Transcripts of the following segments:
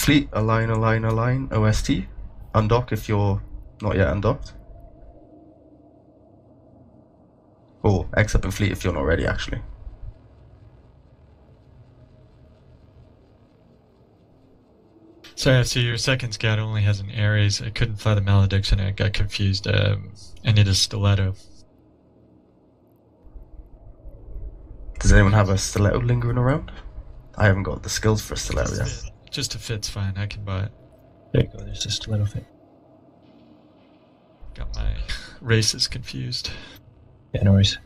Fleet, align, OST. Undock if you're not yet undocked. Or X-Up and Fleet if you're not ready, actually. Sorry, I see your second scout only has an Ares. I couldn't fly the Malediction, I got confused. I need a Stiletto. Does anyone have a Stiletto lingering around? I haven't got the skills for a Stiletto yet. Just a fit's fine, I can buy it. There you go, there's a Stiletto fit. Got my races confused. Yeah, no worries.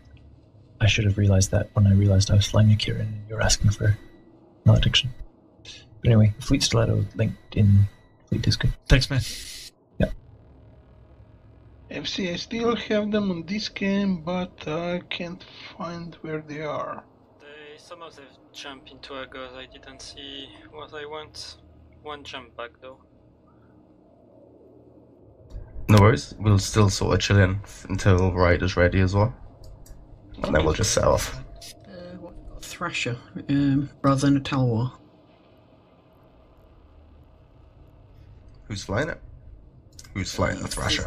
I should have realized that when I realized I was flying a Kirin and you were asking for Malediction. But anyway, Fleet Stiletto linked in Fleet is good. Thanks, man. Yeah. FC, I still have them on this game, but I can't find where they are. Some of them jump into Algos. I didn't see what I want. One jump back, though. No worries, we'll still sort of chill in until Ryder's ready as well. And then we'll just set off. Thrasher, rather than a Talwar. Who's flying it? Who's flying the Thrasher?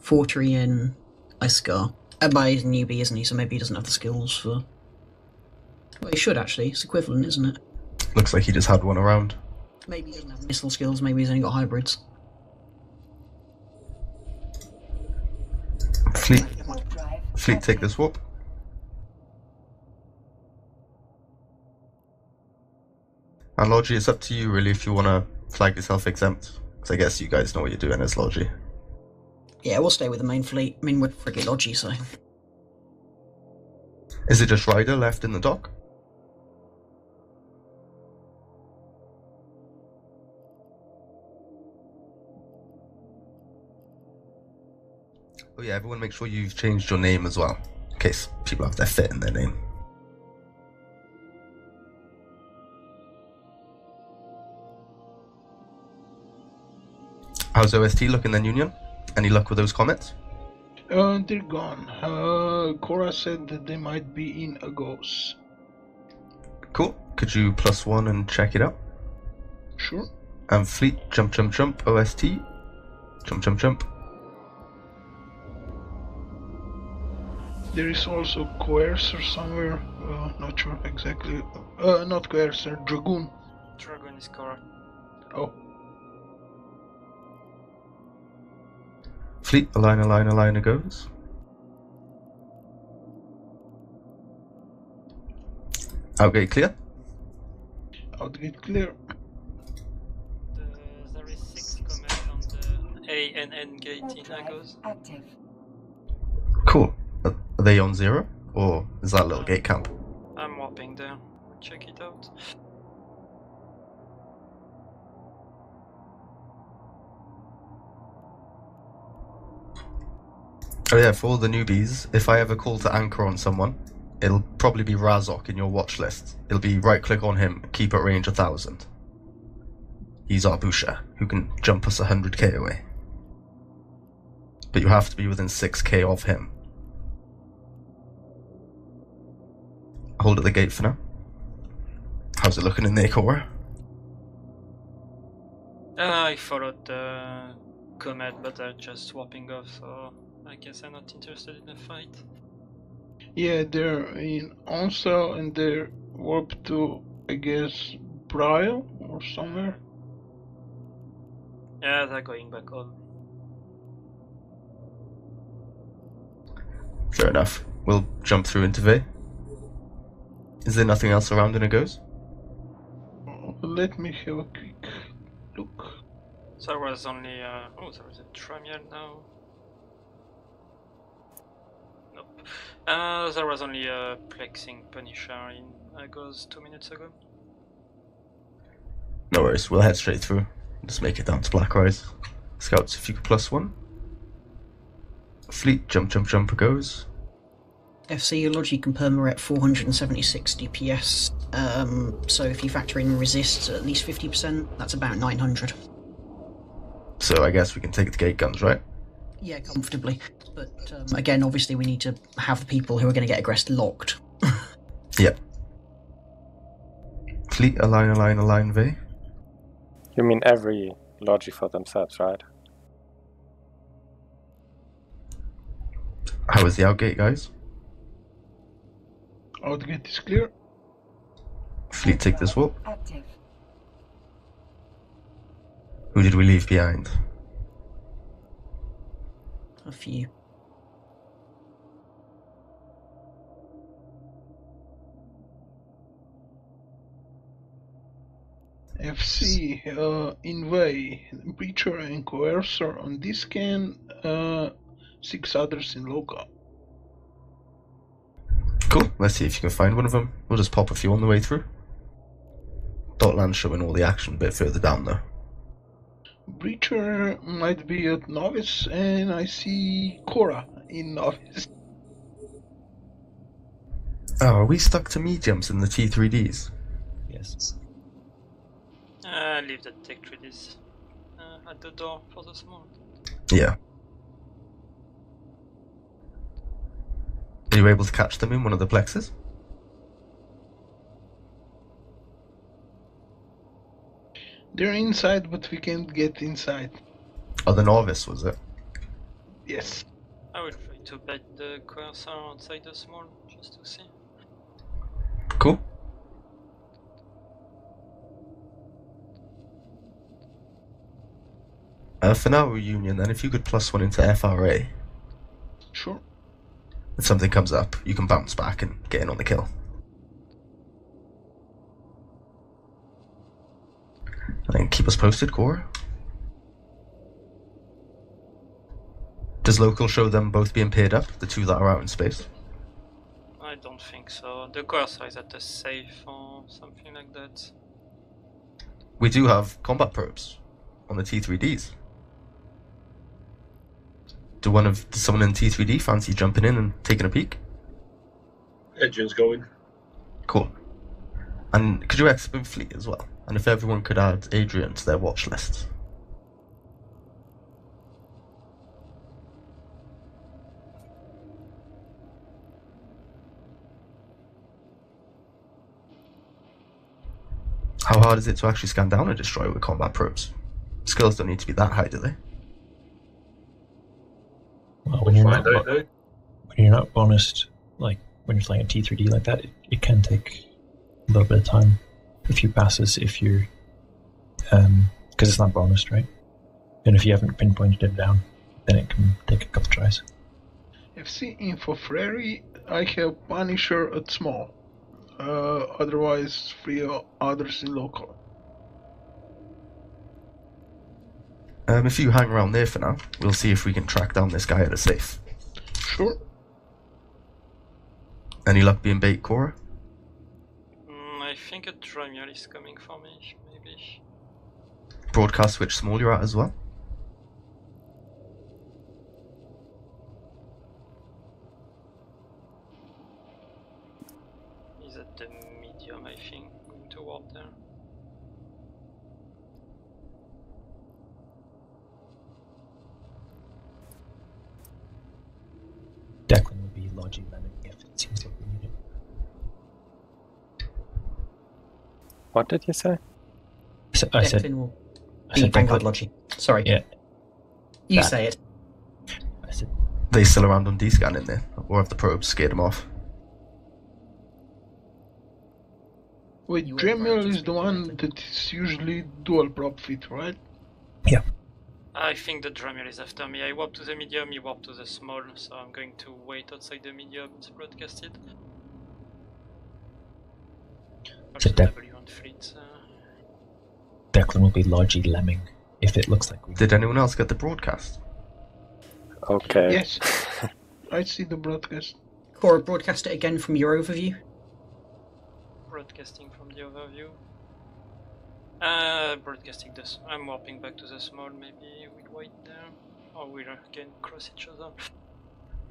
40 in Iskar. But he's a newbie, isn't he? So maybe he doesn't have the skills for... Well, he should, actually. It's equivalent, isn't it? Looks like he just had one around. Maybe he doesn't have missile skills, maybe he's only got hybrids. Fleet, take this warp. And Logi, it's up to you really if you want to flag yourself exempt. Because I guess you guys know what you're doing as Logi. Yeah, we'll stay with the main fleet. I mean, we're friggin' Logi, so... Is it just Ryder left in the dock? Oh yeah, everyone make sure you've changed your name as well, in case people have their fit in their name. How's OST looking then, Union? Any luck with those comments? They're gone. Cora said that they might be in Algos. Cool. Could you +1 and check it out? Sure. And Fleet, jump, OST. Jump. There is also Coercer somewhere. Not sure exactly. Not Coercer, Dragoon. Dragoon is Cora. Oh. Fleet, align goes. Outgate clear? Outgate clear. There is 6 comments on the A and N gate in Algos. Cool. Are they on 0? Or is that a little gate camp? I'm warping there. Check it out. Oh yeah, for all the newbies, if I ever call to anchor on someone, it'll probably be Razok in your watch list. It'll be right click on him, keep at range 1000. He's our busher, who can jump us 100k away. But you have to be within 6k of him. Hold at the gate for now. How's it looking in there, Cora? I followed the comet, but I'm just swapping off, so... I guess I'm not interested in the fight. Yeah, they're in Onsal and they're warped to, I guess, Brile or somewhere. Yeah, they're going back home. Fair enough. We'll jump through into Vey. Is there nothing else around in Algos? Let me have a quick look. There was only... oh, there is a Dramiel now. There was only a plexing Punisher in Algos 2 minutes ago. No worries, we'll head straight through. Just make it down to Blackrise. Scouts, if you could +1. Fleet, jump goes. FC Logi can perma at 476 DPS. So if you factor in resists at least 50%, that's about 900. So I guess we can take the gate guns, right? Yeah, comfortably. But again, obviously, we need to have the people who are going to get aggressed locked. Yep. complete align V? You mean every Logi for themselves, right? How is the outgate, guys? Outgate is clear. Fleet, take this wall. Active. Who did we leave behind? A few. FC, Invey, Breacher and Coercer on this scan, 6 others in local. Cool, let's see if you can find one of them. We'll just pop a few on the way through. Dotland showing all the action a bit further down though. Breacher might be at Novice, and I see Cora in Novice. Oh, are we stuck to mediums in the T3Ds? Yes. Leave the tech treatise at the door for the small. Yeah. Are you able to catch them in one of the plexes? They're inside, but we can't get inside. Oh, the Novice, was it? Yes. I will try to bet the Coercer outside the small, just to see. Cool. For now, Union, then if you could +1 into FRA. Sure. If something comes up, you can bounce back and get in on the kill. And keep us posted, Cora. Does local show them both being paired up, the two that are out in space? I don't think so. The Coercer is at a safe or something like that. We do have combat probes on the T3Ds. Does someone in T3D fancy jumping in and taking a peek? Adrian's going. Cool. And could you export Fleet as well? And if everyone could add Adrian to their watch lists. How hard is it to actually scan down and destroy with combat probes? Skills don't need to be that high, do they? Well, when you're not bonused, like when you're playing a T3D like that, it can take a little bit of time. If you passes, if you're, because it's not bonused, right? And if you haven't pinpointed it down, then it can take a couple tries. FC info Frary, I have Punisher at small. Otherwise, 3 others in local. If you hang around there for now, we'll see if we can track down this guy at a safe. Sure. Any luck being bait, Cora? I think a Dramiel is coming for me, maybe. Broadcast which small you're at as well? He's at the medium, I think, going toward there. Declan will be lodging landing if it seems like we need it. What did you say? I said Vanguard Logi. Sorry. Yeah. You that. Say it. I said. They still around on D-scan in there, or have the probes scared them off? Wait, Dramiel is the one that is usually dual prop fit, right? Yeah. I think the Dramiel is after me. I warp to the medium, he warped to the small, so I'm going to wait outside the medium. It's broadcasted. Also W on fleet. Declan will be largely lemming if it looks like we. Did anyone else get the broadcast? Okay. Yes. I see the broadcast. Cora, broadcast it again from your overview. Broadcasting from the overview. Broadcasting this. I'm warping back to the small, maybe we'll wait there. Or we'll again cross each other.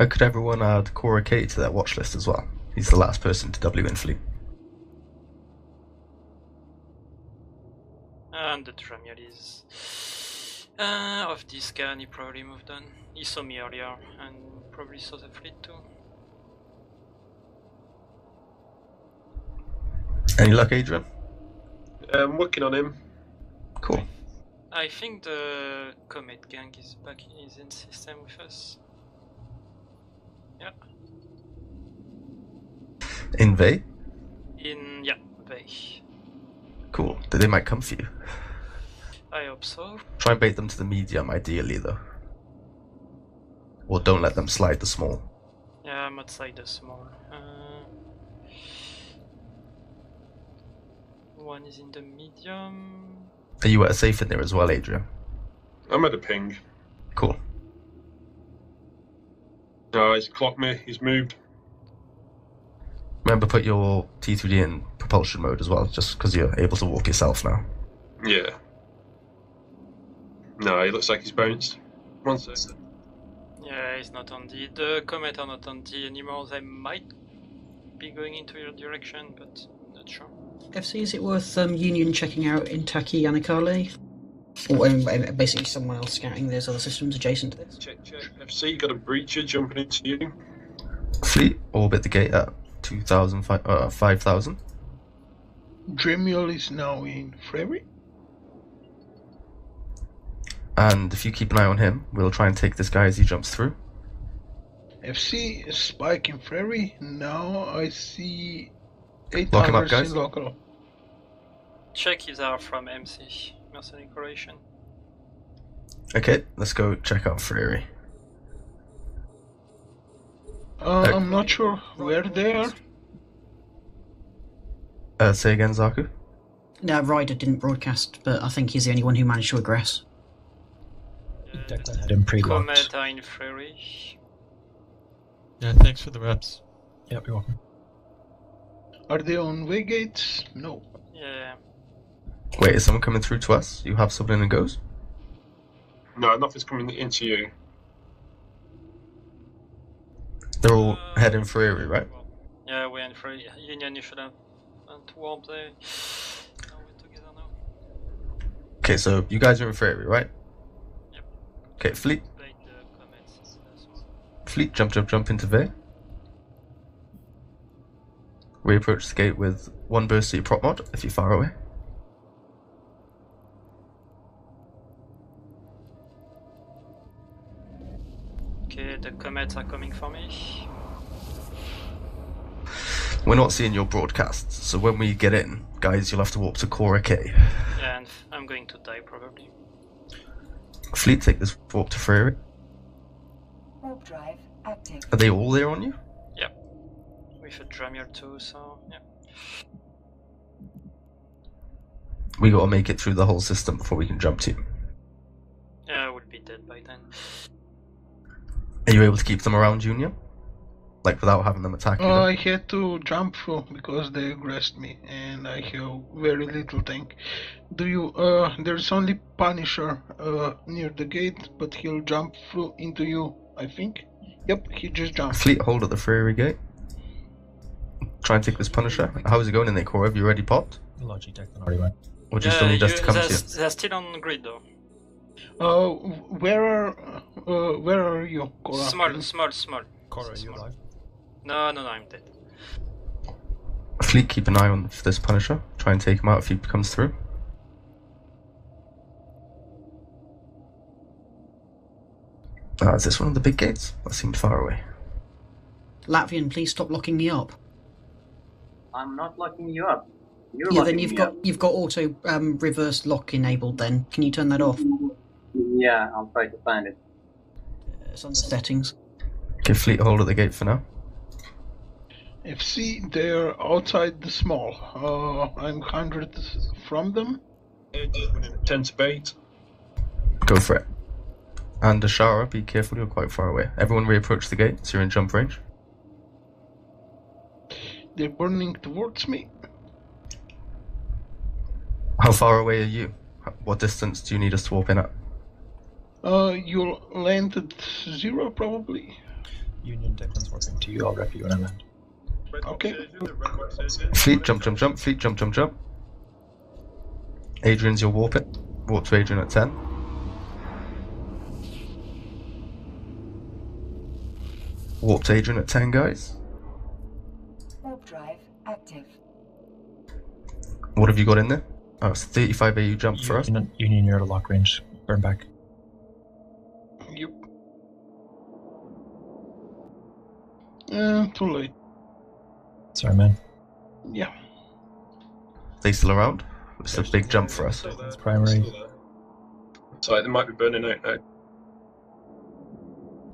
Could everyone add Cora K to their watch list as well? He's the last person to W in fleet. And the Dramiel is of this scan, he probably moved on. He saw me earlier and probably saw the fleet too. Any luck, Adrian? I'm working on him. Cool. I think the Comet Gang is back in system with us. Yeah. In Vey? In, yeah, Vey. Cool. Then they might come for you. I hope so. Try and bait them to the medium, ideally, though. Or don't let them slide the small. Yeah, I'm outside the small. One is in the medium. Are you at a safe in there as well, Adrian? I'm at a ping. Cool. No, he's clocked me. He's moved. Remember, put your T3D in propulsion mode as well, just because you're able to walk yourself now. Yeah. No, he looks like he's bounced. One second. Yeah, he's not on D. The Comet are not on D anymore. They might be going into your direction, but I'm not sure. FC, is it worth Union checking out Intaki Yanakali? Or basically someone else scouting those other systems adjacent to this? Check. FC, got a breacher jumping into you. Fleet, orbit the gate at 5,000. Dramiel is now in Freire. And if you keep an eye on him, we'll try and take this guy as he jumps through. FC, Spike in Freire. Now I see 8 Lock him up, guys. Local. Check is out from MC, Mercenary Corporation. Okay, let's go check out Freire. I'm not sure where they are. Say again, Zaku? No, Ryder didn't broadcast, but I think he's the only one who managed to aggress. Declan had him pre-locked. Yeah, thanks for the reps. Yep, you're welcome. Are they on way gates? No. Yeah. Wait, is someone coming through to us? You have someone in goes? No, nothing's coming into you. They're all heading for Erie, right? Well, yeah, we're in for Union, you should have warm there. Now we're together now. Okay, so you guys are in for Erie, right? Yep. Okay, Fleet. Fleet, jump into Vey. We approach the gate with one burst to your prop mod if you're far away. Okay, the comets are coming for me. We're not seeing your broadcasts, so when we get in, guys, you'll have to walk to Cora K. Yeah, and I'm going to die probably. Fleet, take this warp to Freire. Warp drive active. Are they all there on you? With a Dramiel too, so yeah. We gotta make it through the whole system before we can jump to you. Yeah, I would be dead by then. Are you able to keep them around, Junior? Like without having them attack you? I had to jump through because they aggressed me, and I have very little tank. There's only Punisher near the gate, but he'll jump through into you, I think. Yep, he just jumped. Fleet, hold at the Freire gate. Try and take this Punisher. How's it going in there, Cora? Have you already popped? Logi, Declan already went. Or do you still need us to come to you? They're still on the grid, though. Where are you, Cora? Small. Cora, are you alive? No, I'm dead. Fleet, keep an eye on this Punisher. Try and take him out if he comes through. Is this one of the big gates? That seemed far away. Latvian, please stop locking me up. I'm not locking you up. You've got auto reverse lock enabled. Then can you turn that off? Yeah, I'll try to find it. It's on the settings. Give Fleet hold at the gate for now. FC, they're outside the small. I'm 100 from them. Tense bait. Go for it. And Ashara, be careful. You're quite far away. Everyone reapproach the gate, so you're in jump range. They're burning towards me. How far away are you? What distance do you need us to warp in at? You'll land at 0 probably. Union, Declan's warping to you. I'll rep you when I land. Okay. Fleet, jump. Fleet, jump. Adrian's your warp it. Warp to Adrian at 10. Warp to Adrian at 10, guys. Drive active. What have you got in there? Oh, it's 35 AU jump for us. Union, you're out of lock range. Burn back. Yep. Too late. Sorry, man. Yeah. They still around? It's a big jump for us. It's primary. Sorry, they might be burning out now.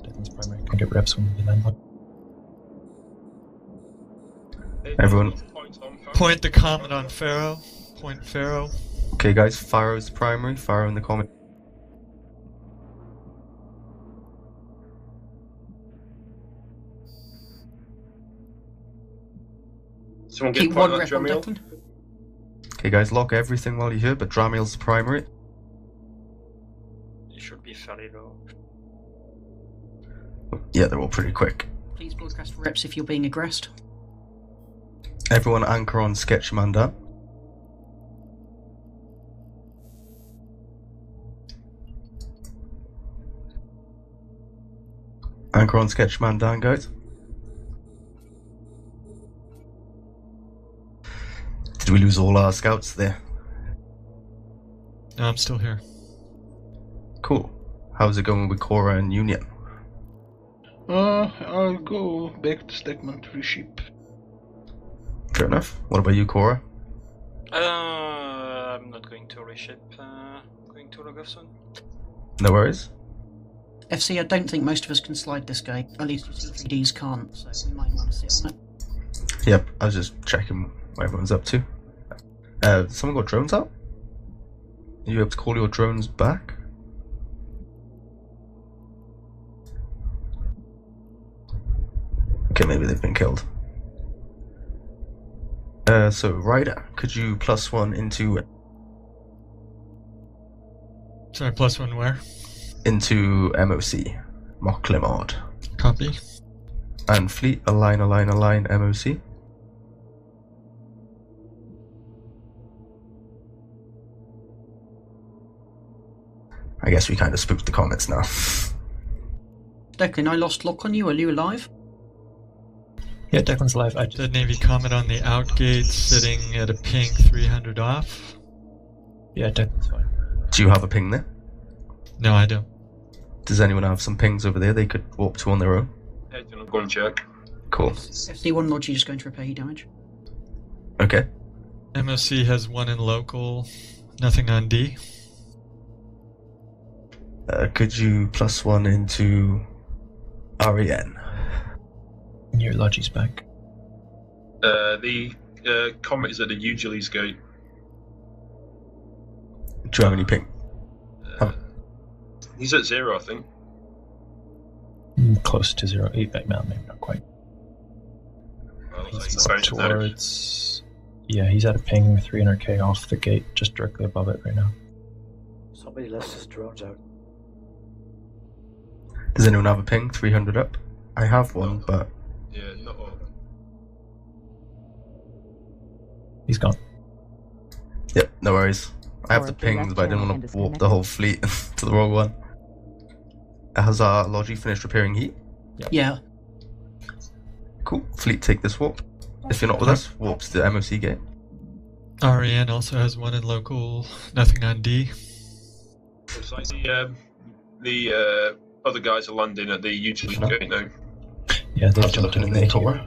Declan's primary. Can get reps when we land. Everyone. Point the comet on Pharaoh. Point Pharaoh. Okay, guys, Pharaoh's primary. Pharaoh in the comet. Someone get one rep on Declan. Okay, guys, lock everything while you're here, but Dramiel's primary. It should be fairly low. Yeah, they're all pretty quick. Please broadcast for reps if you're being aggressed. Everyone anchor on sketch manda. Anchor on sketch man down, guys. Did we lose all our scouts there? No, I'm still here. Cool. How's it going with Cora and Union? I'll go back to Stagnatory Sheep. Fair enough. What about you, Cora? I'm not going to reshape. I'm going to log off soon. No worries. FC, I don't think most of us can slide this guy. At least T3Ds can't, so we might want to sit on it. Yep, I was just checking what everyone's up to. Someone got drones out? Are you able to call your drones back? Okay, maybe they've been killed. So, Ryder, could you +1 into... Sorry, +1 where? Into MOC, Mocklemord. Copy. And fleet, align, MOC. I guess we kind of spooked the comments now. Declan, I lost lock on you. Are you alive? Yeah, Declan's alive. I just... The Navy comet on the outgate sitting at a ping 300 off. Yeah, Declan's fine. Do you have a ping there? No, I don't. Does anyone have some pings over there they could warp to on their own? Yeah, I'm going to check. Cool. FD1 Logi just going to repair your damage. Okay. MOC has one in local, nothing on D. Could you +1 into REN? Your Logi's back. The comet is at the Eugeles gate. Do you have any ping? He's at 0, I think. Close to 0. 8 back now, maybe not quite. Well, he's up towards... Yeah, he's at a ping 300k off the gate, just directly above it right now. Somebody left his drones out. Does anyone have a ping 300 up? I have one, no. But... Yeah, not all. He's gone. Yep, no worries. I have the pings, but I didn't want to warp the whole fleet to the wrong one. Has our Logi finished repairing heat? Yep. Yeah. Cool. Fleet, take this warp. If you're not with us, warp to the MOC gate. REN also has one in local, nothing on D. The other guys are landing at the utility gate now. Yeah, they've jumped in the tower.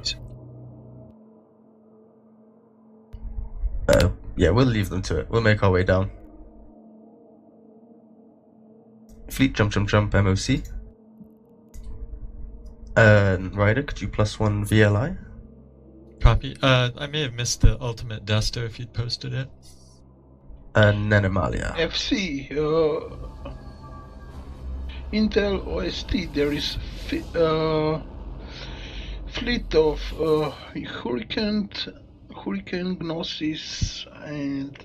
Yeah, we'll leave them to it. We'll make our way down. Fleet, jump, MOC. Ryder, could you +1 VLI? Copy. I may have missed the ultimate duster if you'd posted it. Nanomalia. FC, Intel OST, there is fleet of Hurricane Gnosis and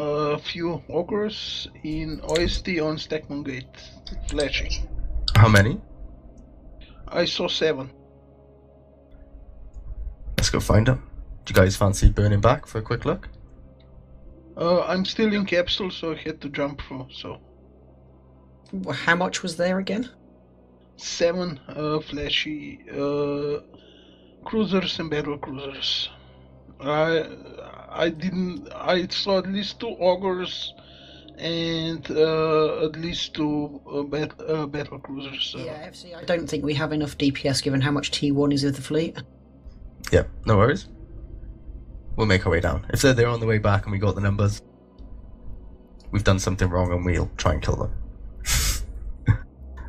a few ogres in OST on Stackmon Gate flashing. How many? I saw 7. Let's go find them. Do you guys fancy burning back for a quick look? I'm still in capsule, so I had to jump through. So. How much was there again? 7 flashy. Cruisers and battle cruisers. I saw at least 2 augurs and at least 2 battle cruisers. Yeah, FC, I don't think we have enough DPS given how much T1 is of the fleet. Yeah, no worries. We'll make our way down. If they're on the way back and we got the numbers, we've done something wrong and we'll try and kill them.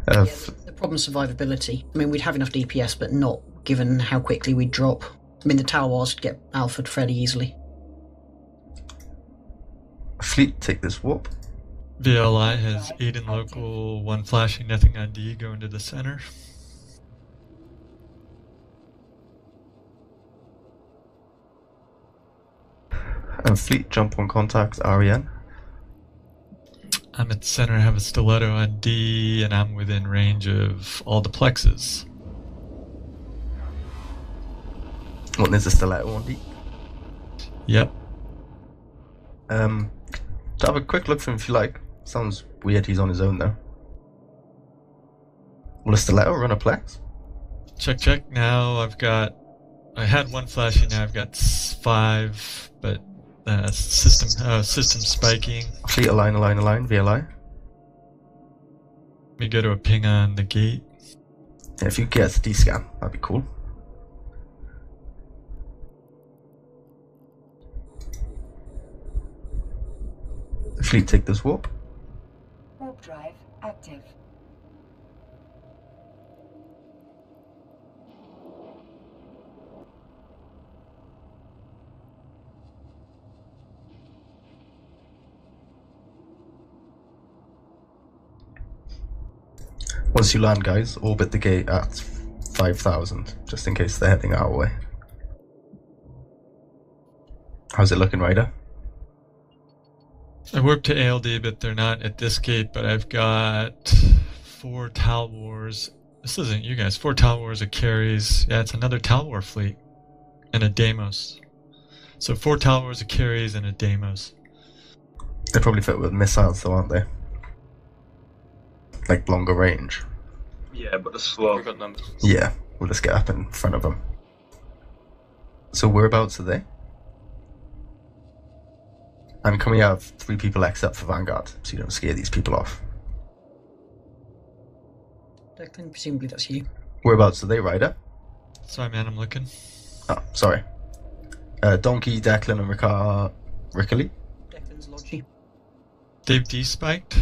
Yeah, the problem is survivability. I mean, we'd have enough DPS, but not given how quickly we'd drop. I mean, the Tower Wars could get alpha'd fairly easily. Fleet, take this warp. VLI has 8 in local, 1 flashing, nothing on D, going to the center. And Fleet, jump on contact, REN. I'm at center, I have a Stiletto on D, and I'm within range of all the plexes. What, there's a Stiletto on D? Yep. To have a quick look for him if you like. Sounds weird he's on his own though. Will a Stiletto run a plex? Check, check. Now I've got... I had 1 flashing, now I've got 5, but system spiking. Fleet align, VLI. Let me go to a ping on the gate. Yeah, if you get a D-scan, that'd be cool. Fleet, take this warp. Warp drive active. Once you land, guys, orbit the gate at 5,000, just in case they're heading our way. How's it looking, Ryder? I warped to ALD, but they're not at this gate, but I've got 4 Tal Wars. This isn't you guys. 4 Tal Wars, it carries. Yeah, it's another Tal War fleet. And a Deimos. So 4 Tal Wars, it carries, and a Deimos. They're probably fit with missiles though, aren't they? Like longer range. Yeah, but they're slow. We've got numbers. Yeah, we'll just get up in front of them. So whereabouts are they? And can we have 3 people X up for Vanguard, so you don't scare these people off? Declan, presumably that's you. Whereabouts are they, Ryder? Sorry, man, I'm looking. Oh, sorry. Donkey, Declan, and Ricali. Declan's Logi. They've despiked.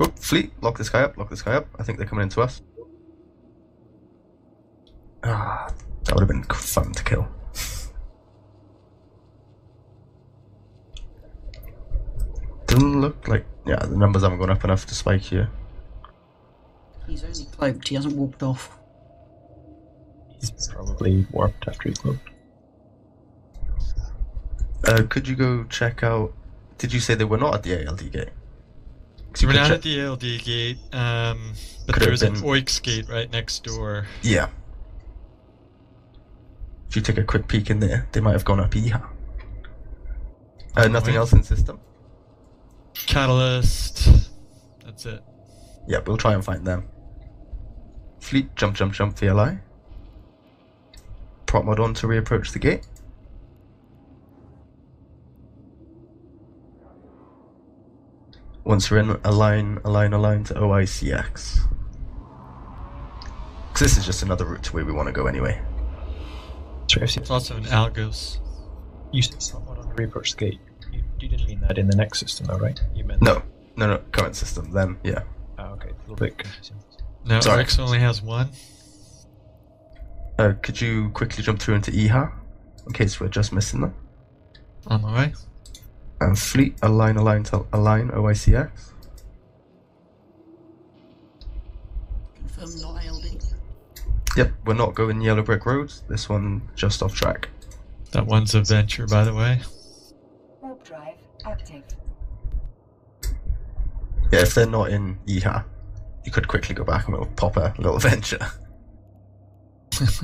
Oh, Fleet, lock this guy up. I think they're coming into us. Ah, that would have been fun to kill. Doesn't look like... yeah, the numbers haven't gone up enough to spike here. He's only cloaked, he hasn't warped off. He's probably warped after he's cloaked. Could you go check out... did you say they were not at the ALD gate? They were not at the ALD gate, but there was an Oiks gate right next door. Yeah. If you take a quick peek in there, they might have gone up EHA. Nothing else in system? Catalyst, that's it. Yeah, we'll try and find them. Fleet, jump, VLI. Prop mod on to reapproach the gate. Once we're in, align to OICX. Because this is just another route to where we want to go anyway. It's also an Algos. You said prop mod on to reapproach the gate. You didn't mean that in the next system though, right? You meant no, current system, then, yeah. Oh, okay, a little bit confusing. No, Rex only has 1. Could you quickly jump through into EHA, in case we're just missing them? On the way. And Fleet, align, OICX. Confirm not ALD. Yep, we're not going Yellow Brick Road, this one just off track. That one's a venture, by the way. Drive active. Yeah, if they're not in EHA, you could quickly go back and we'll pop a little venture. Just so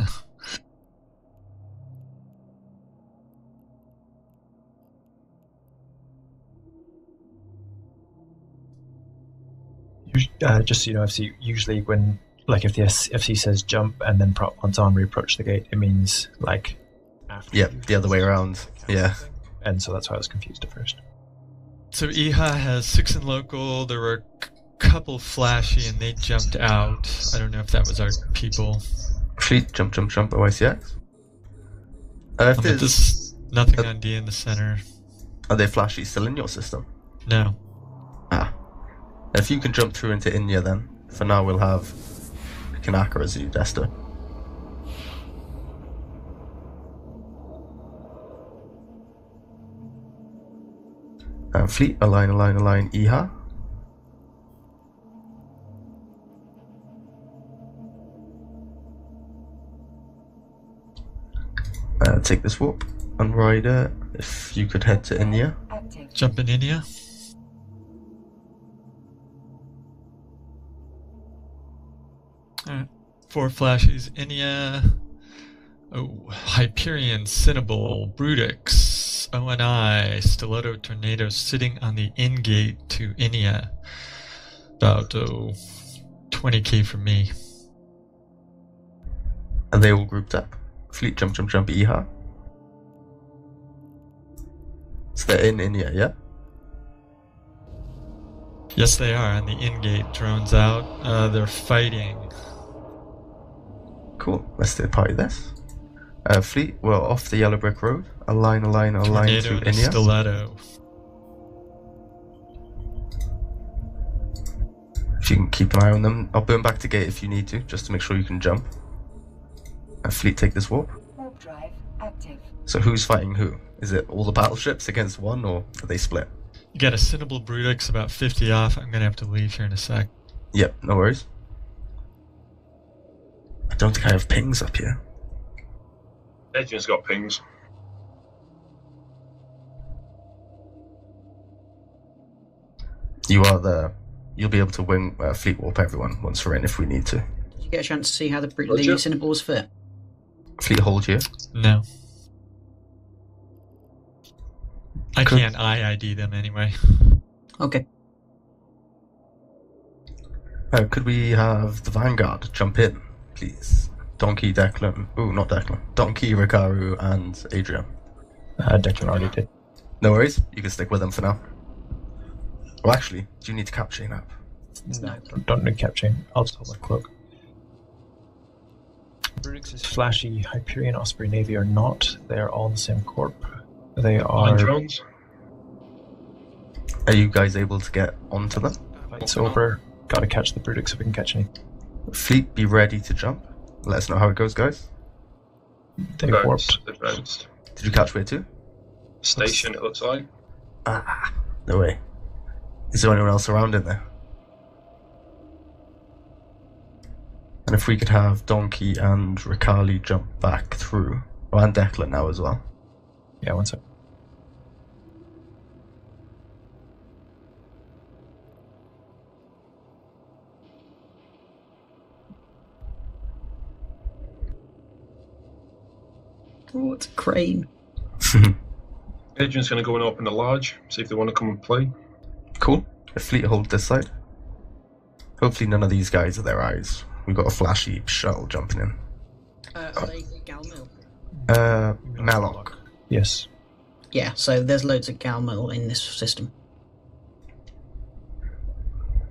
you know, FC, usually when, like, if the FC says jump and then prop on's on, reapproach the gate, it means, like, after. Yeah, the other way around. Yeah. and so that's why I was confused at first. So Iha has 6 in local. There were a couple flashy, and they jumped out. I don't know if that was our people. Actually, jump, OICX. There's nothing on D in the center. Are they flashy still in your system? No. Ah. If you can jump through into Inya then. For now we'll have Kanaka as you, Desta. And fleet, align, Iha. Take this warp, and Ryder, if you could head to Inya. Jump in Inya. Alright, 4 flashies, Inya. Oh, Hyperion, Cynabal, Brutix, ONI, Stiletto, Tornado, sitting on the in gate to Inya. About 20k from me. Are they all grouped up? Fleet, jump, Iha. So they're in Inya, yeah? Yes, they are, on the in gate. Drones out. They're fighting. Cool, let's do a party this. Fleet, we're off the yellow brick road. Align to Inya. Stiletto. If you can keep an eye on them. I'll burn back to gate if you need to, just to make sure you can jump. Fleet, take this warp. Warp drive active. So who's fighting who? Is it all the battleships against one, or are they split? You got a Cynabal Brutix about 50 off. I'm going to have to leave here in a sec. Yep, no worries. I don't think I have pings up here. Adrian's got pings. You'll be able to wing fleet warp everyone once we're in if we need to. Did you get a chance to see how the Cynabal's fit? Fleet hold you? No. I can't IID them anyway. Okay. Could we have the Vanguard jump in, please? Donkey, Declan. Ooh, not Declan. Donkey, Rikaru, and Adrian. Declan already did. No worries. You can stick with them for now. Well, actually, do you need to cap chain up? No, don't need cap chain. I'll just hold my cloak. Brutix is flashy. Hyperion, Osprey, Navy are not. They are all the same corp. They are. Drones. Are you guys able to get onto them? Fight's over. Gotta catch the Brutix if we can catch any. Fleet, be ready to jump. Let us know how it goes, guys. They warped. Advanced. Did you catch where to? Station, it looks like. Ah, no way. Is there anyone else around in there? And if we could have Donkey and Ricali jump back through. Oh, and Declan now as well. Yeah, one sec. Oh, it's a crane. Adrian's going to go and open the lodge, see if they want to come and play. Cool. A fleet hold this side. Hopefully none of these guys are their eyes. We've got a flashy shell jumping in. Are they Galmil? Malok. Yes. Yeah, so there's loads of Galmil in this system.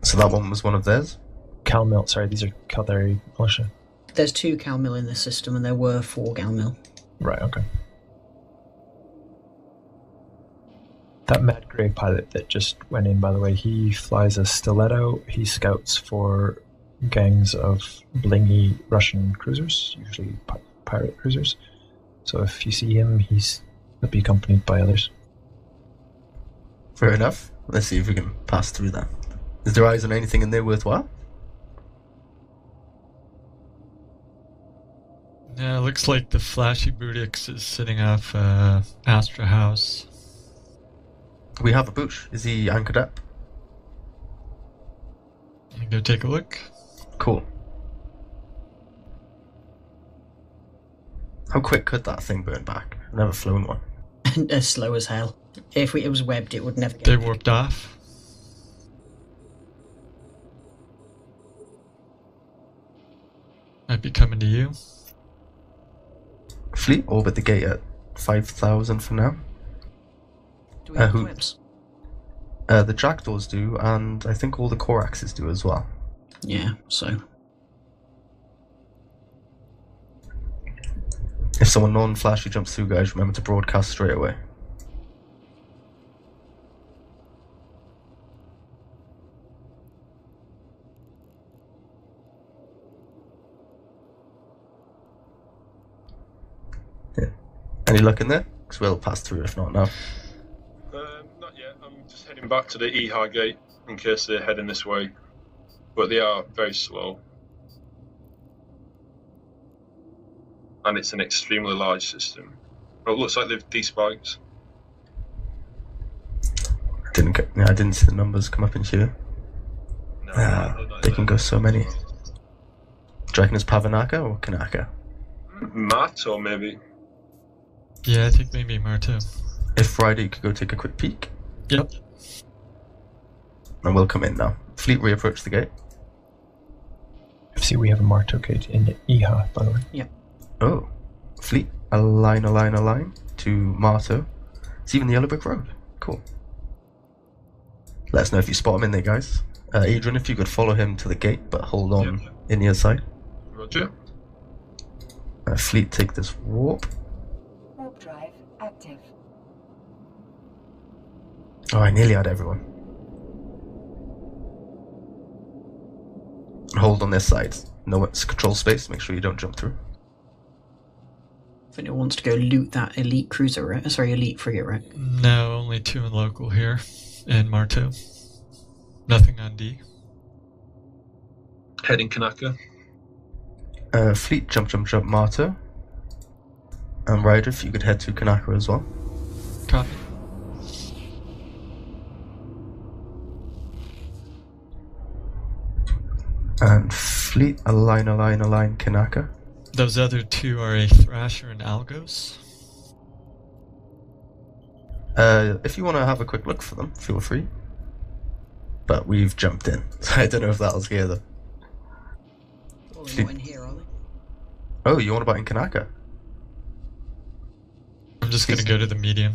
So that one was one of theirs? Galmil, sorry, these are Caldari militia. There's 2 Galmil in this system, and there were 4 Galmil. Right, okay. That mad grey pilot that just went in, by the way, he flies a Stiletto, he scouts for gangs of blingy Russian cruisers, usually pirate cruisers. So if you see him, he'll be accompanied by others. Fair enough. Let's see if we can pass through that. Is there eyes on anything in there worthwhile? Yeah, it looks like the flashy Brutix is sitting off Astra House. We have a bush. Is he anchored up? You can go take a look. Cool. How quick could that thing burn back? I've never flown one. As slow as hell. If it was webbed, it would never get. They warped off. Might be coming to you. Fleet, orbit the gate at 5,000 for now. do we have clips? The Jackdaws do, and I think all the Coraxes do as well. Yeah, so... if someone non-flashy jumps through, guys, remember to broadcast straight away. Yeah. Any luck in there? Because we'll pass through if not now. Not yet. I'm just heading back to the EHA gate in case they're heading this way. But they are very slow. And it's an extremely large system. Well, it looks like they've despiked. I didn't see the numbers come up in here. No, they can go so many. Do you reckon it's Pavanaka or Kanaka? Marto, maybe. Yeah, I think maybe Marto. If Friday, you could go take a quick peek. Yep. And we'll come in now. Fleet reapproach the gate. See, we have a Marto gate in the EHA, by the way. Yep. Oh, fleet, align to Marto. It's even the yellow brick road. Cool. Let us know if you spot him in there, guys. Adrian, if you could follow him to the gate, but hold on in the other side. Roger. Fleet, take this warp. Warp drive active. Oh, I nearly had everyone. Hold on their sides. No one's control space. Make sure you don't jump through. It wants to go loot that elite cruiser, right? Sorry, elite frigate, right? No, only two in local here, and Marto. Nothing on D. Heading Kanaka. Fleet, jump, Marto. And Ryder, if you could head to Kanaka as well. Copy. And fleet, align, Kanaka. Those other two are a Thrasher and Algos. If you want to have a quick look for them, feel free. But we've jumped in, so I don't know if that'll scare them. Well, they're not in here, are they? Oh, you want about in Kanaka? I'm just going to go to the medium.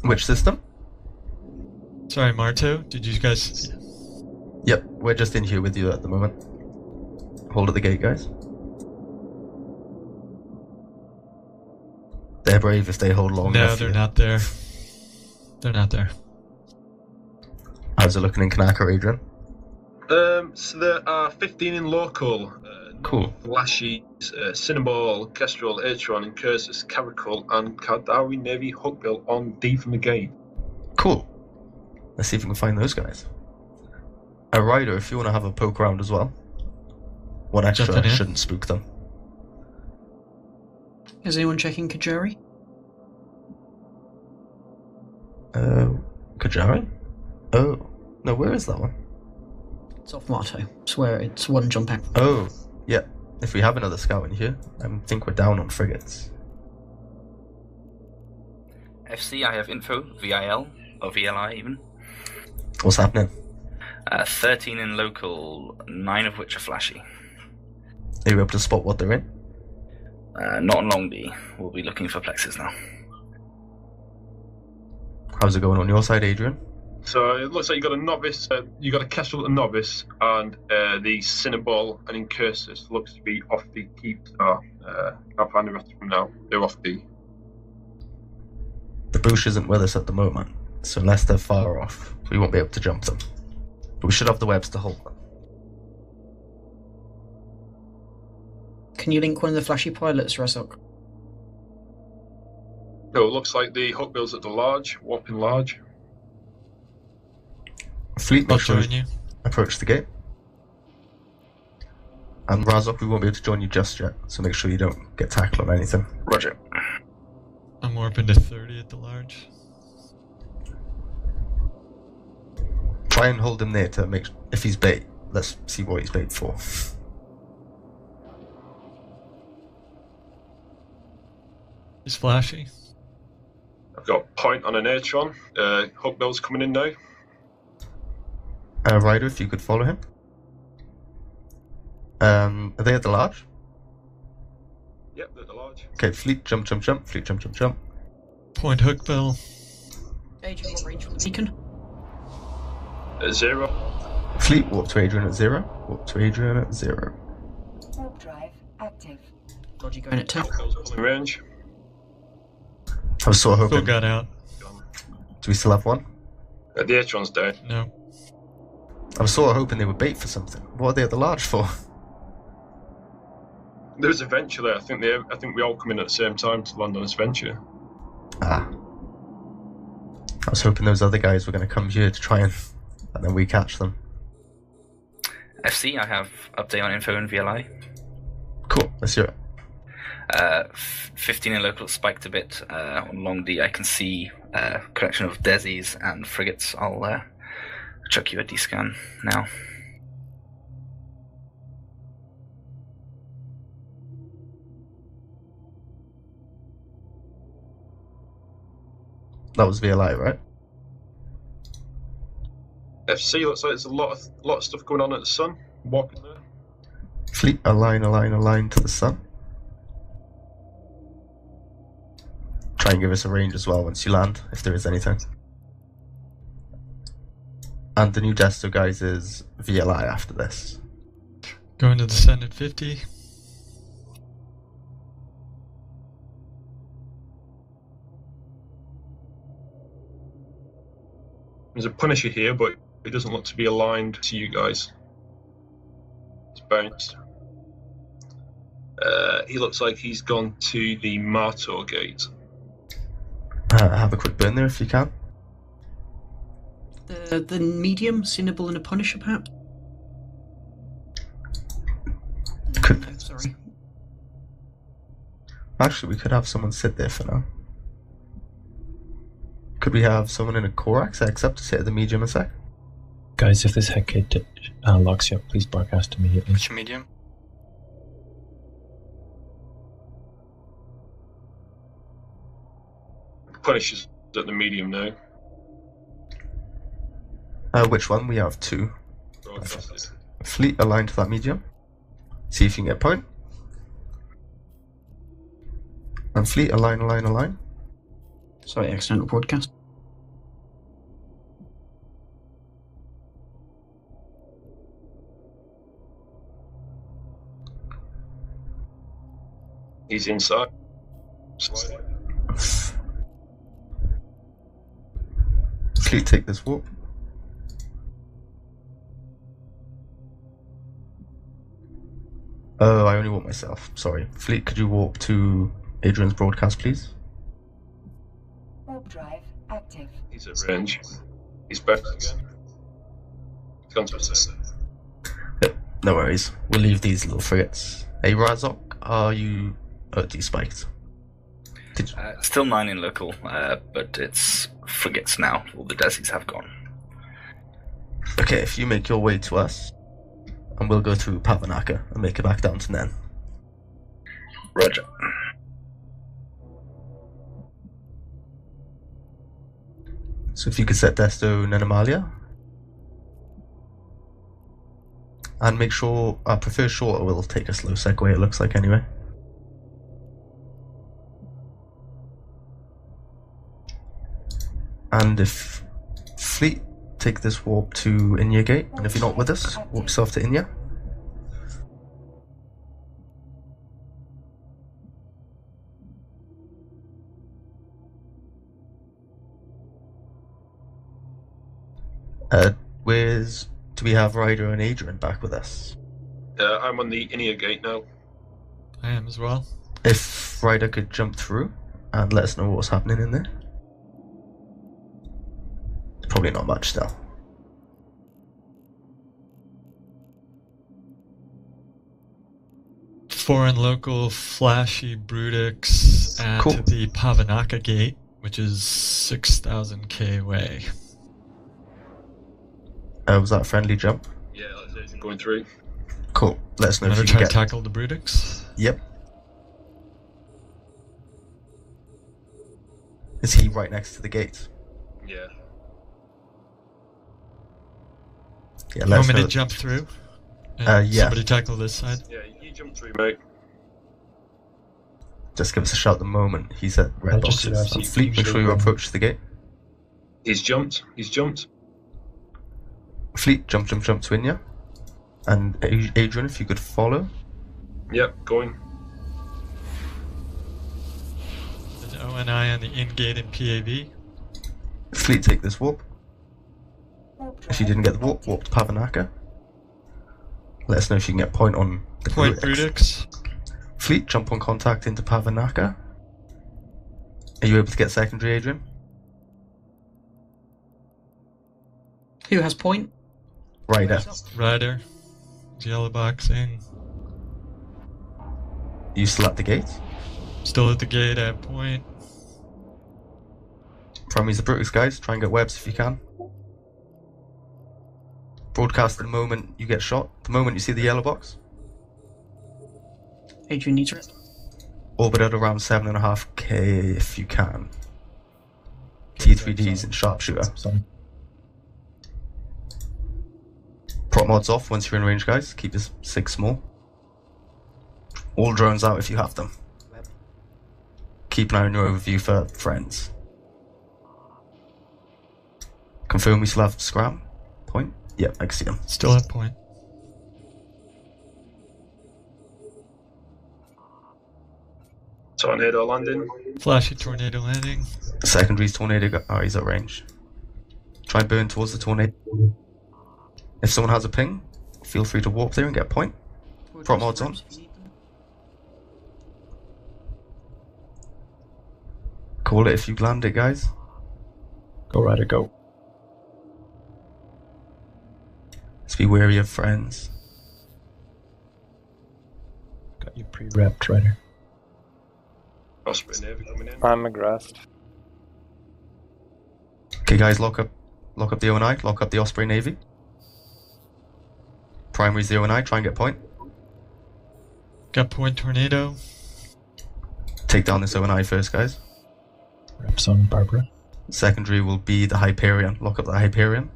Which system? Sorry, Marto, did you guys... Yep, we're just in here with you at the moment. Hold at the gate, guys. They're brave if they hold long enough. No, they're not there. They're not there. How's it looking in Kanaka, Adrian? So there are 15 in local. Cool. Flashy, Cynabal, Kestrel, Atron, and Coercer, Caracal, and Kardawi Navy Hookbill on D from the gate. Cool. Let's see if we can find those guys. A Ryder, if you want to have a poke around as well. One extra shouldn't spook them. Is anyone checking Kajari? Kajari? Oh, no, where is that one? It's off Marto. Swear it's one jump out. Oh, yeah. If we have another scout in here, I think we're down on frigates. FC, I have info, VIL, or VLI even. What's happening? 13 in local, 9 of which are flashy. Are you able to spot what they're in? Not on Long D. We'll be looking for plexes now. How's it going on your side, Adrian? So it looks like you got a novice, you got a Kestrel, a novice, and the Cynabal and Incursus looks to be off the keep. Can't find the rest of them now. They're off D. The bush isn't with us at the moment, so unless they're far off, we won't be able to jump them. But we should have the webs to hold them. Can you link one of the flashy pilots, Razok? No, it looks like the Hookbill's at the large, whopping large. Fleet, make sure you approach the gate. And Razok, we won't be able to join you just yet, so make sure you don't get tackled on anything. Roger. I'm warping to 30 at the large. Try and hold him there to make sure, if he's bait, let's see what he's bait for. He's flashy. I've got point on an Atron. Hookbill's coming in now. Ryder, if you could follow him. Are they at the large? Yep, they're at the large. Okay, fleet, jump. Point Hookbill. Adrian will reach for the beacon. At 0. Fleet, warp to Adrian at 0. Warp to Adrian at 0. Warp drive active. Logi going at 10. Range. I was sort of hoping. Still got out. Do we still have one? The edge one's dead. No. I was sort of hoping they would bait for something. What are they at the large for? There was a venture there. I think we all come in at the same time to land on this venture. Ah. I was hoping those other guys were going to come here to try and then we catch them. FC, I have update on info in VLI. Cool, let's hear it. 15 in local spiked a bit on long D. I can see a collection of Desis and frigates. I'll chuck you a D scan now. That was VLI, right? FC looks like there's a lot of stuff going on at the sun. Walking there. Fleet, align to the sun. Try and give us a range as well once you land, if there is anything. And the new Desto guys is VLI after this. Going to descend at 50. There's a Punisher here, but it doesn't look to be aligned to you guys. It's bounced. He looks like he's gone to the Martor gate. Have a quick burn there if you can. The medium, Cynabal and a Punisher perhaps? Could... No, sorry. Actually, we could have someone sit there for now. Could we have someone in a Corax except to sit at the medium a sec? Guys, if this headkit locks you up, please broadcast immediately. Which medium? Punishes at the medium now. Which one? We have two. Broadcast it. Fleet aligned to that medium. See if you can get a point. And fleet align. Sorry, accidental broadcast. He's inside. Please take this warp. Oh, I only warp myself. Sorry. Fleet, could you warp to Adrian's broadcast, please? Drive active. He's at range. He's back again. Yep, no worries. We'll leave these little frigates. Hey Razok, are you despiked? Still 9 in local, but it's frigates now. All the Desis have gone. Okay, if you make your way to us, and we'll go through Pavanaka and make it back down to Nen. Roger. So if you could set Desto Nenamalia. And make sure, I prefer shorter, we'll take a slow segue it looks like anyway. And if Fleet, take this warp to Inya Gate, and if you're not with us, warp yourself to Inya. Do we have Ryder and Adrian back with us? I'm on the Inia gate now. I am as well. If Ryder could jump through and let us know what's happening in there. Probably not much still. Foreign local flashy Brutix at cool. The Pavanaka gate, which is 6,000 km away. Was that a friendly jump? Yeah, that's it. Going through. Cool. Let us know if you can get... tackle the Brutix? Yep. Is he right next to the gate? Yeah. Yeah, let us know. You want me to jump through? Yeah. Somebody tackle this side? Yeah, you jump through, mate. Just give us a shout the moment. He's at red boxes. Fleet, make sure you approach the gate. He's jumped. He's jumped. Fleet, jump to in, yeah? And Adrian, if you could follow. Yep, going. An ONI on the in-gate and PAB. Fleet, take this warp. If you didn't get the warp, warp to Pavanaka. Let us know if you can get point on the point Brutix. Fleet, jump on contact into Pavanaka. Are you able to get secondary, Adrian? Who has point? Ryder. Yellow box in. You still at the gate? Still at the gate at point. Primaries the Brutix, guys. Try and get webs if you can. Broadcast the moment you get shot. The moment you see the yellow box. Adrian needs rest. Orbit at around 7.5k if you can. T3Ds and sharpshooter. Sorry. Prop mods off once you're in range, guys. Keep your 6 small. All drones out if you have them. Keep an eye on your overview for friends. Confirm we still have scram. Point? Yep, I can see him. Still at point. Tornado landing. Flashy tornado landing. Secondary's tornado. Oh, he's at range. Try and burn towards the tornado. If someone has a ping, feel free to warp there and get a point. Prop mods on. Call it if you land it, guys. Go Ryder, go. Let's be wary of friends. Got you pre-wrapped, Ryder. Osprey Navy coming in. I'm aggressed. Okay, guys, lock up the ONI, lock up the Osprey Navy. Primaries the ONI, try and get point. Got point tornado. Take down this ONI first, guys. Reps on Barbara. Secondary will be the Hyperion. Lock up the Hyperion.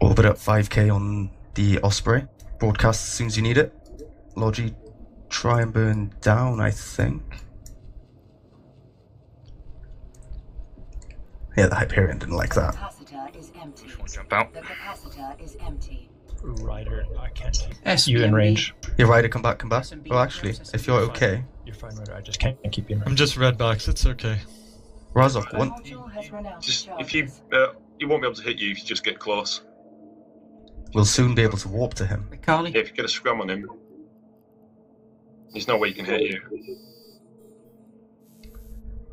Orbit up 5k on the Osprey. Broadcast as soon as you need it. Logi, try and burn down, I think. Yeah, the Hyperion didn't like that. Jump out. The capacitor is empty. Ryder, I can't take you in range. Yeah, Ryder, come back. Well, actually, if you're okay. You're fine, Ryder, I just can't keep you in range. I'm just red box, it's okay. Razok, He won't be able to hit you if you just get close. We'll soon be able to warp to him. Ricali. Yeah, if you get a scrum on him, there's no way he can hit you.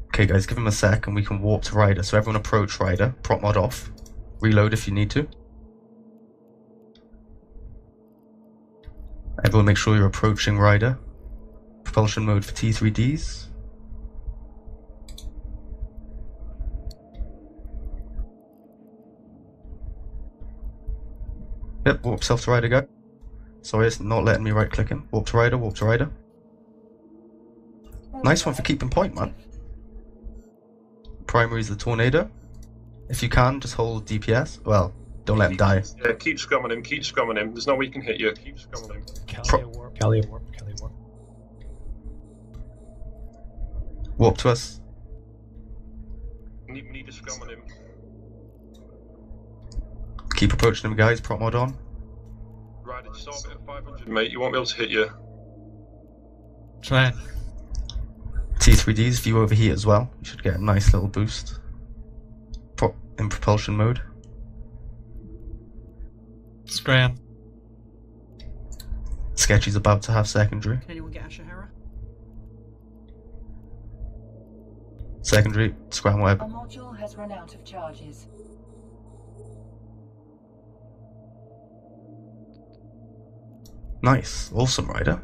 Okay, guys, give him a sec and we can warp to Ryder. So everyone approach Ryder, prop mod off, reload if you need to. Everyone make sure you're approaching Ryder. Propulsion mode for T3Ds. Yep, warp self to Ryder, go. Sorry, it's not letting me right click him. Warp to Ryder. Nice one for keeping point, man. Primary's the tornado. If you can, just hold DPS. Well, don't let him die. Yeah, keep scrumming him. There's no way he can hit you. Keep scrumming him. Calia warp. Warp to us. Need to scrum on him. Keep approaching them, guys. Prop mod on. Ryder, just orbit at 500, mate. You won't be able to hit you. Try it. T3Ds, view overheat as well. You should get a nice little boost. Prop in propulsion mode. Scram. Sketchy's about to have secondary. Can anyone get Ashahara? Secondary, scram web. Our module has run out of charges. Nice, awesome, Ryder.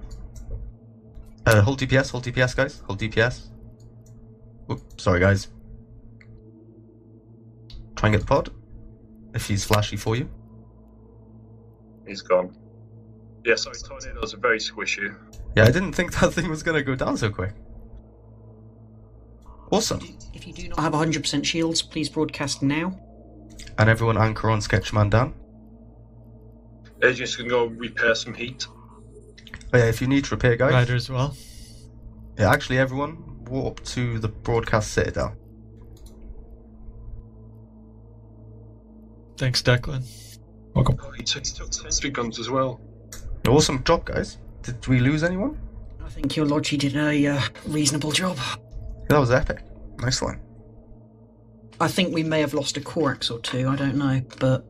Hold DPS, guys. Hold DPS. Oops, sorry, guys. Try and get the pod. If he's flashy for you. He's gone. Yeah, sorry, tornadoes are very squishy. Yeah, I didn't think that thing was going to go down so quick. Awesome. If you do not have 100% shields, please broadcast now. And everyone anchor on Sketchman Dan. Agents can go repair some heat. Oh yeah, if you need to repair, guys. Ryder as well. Yeah, actually everyone, warp to the broadcast citadel. Thanks, Declan. Welcome. Oh, he takes your sensory guns as well. Awesome job, guys. Did we lose anyone? I think your Logi did a reasonable job. That was epic. Nice line. I think we may have lost a Corax or two, I don't know, but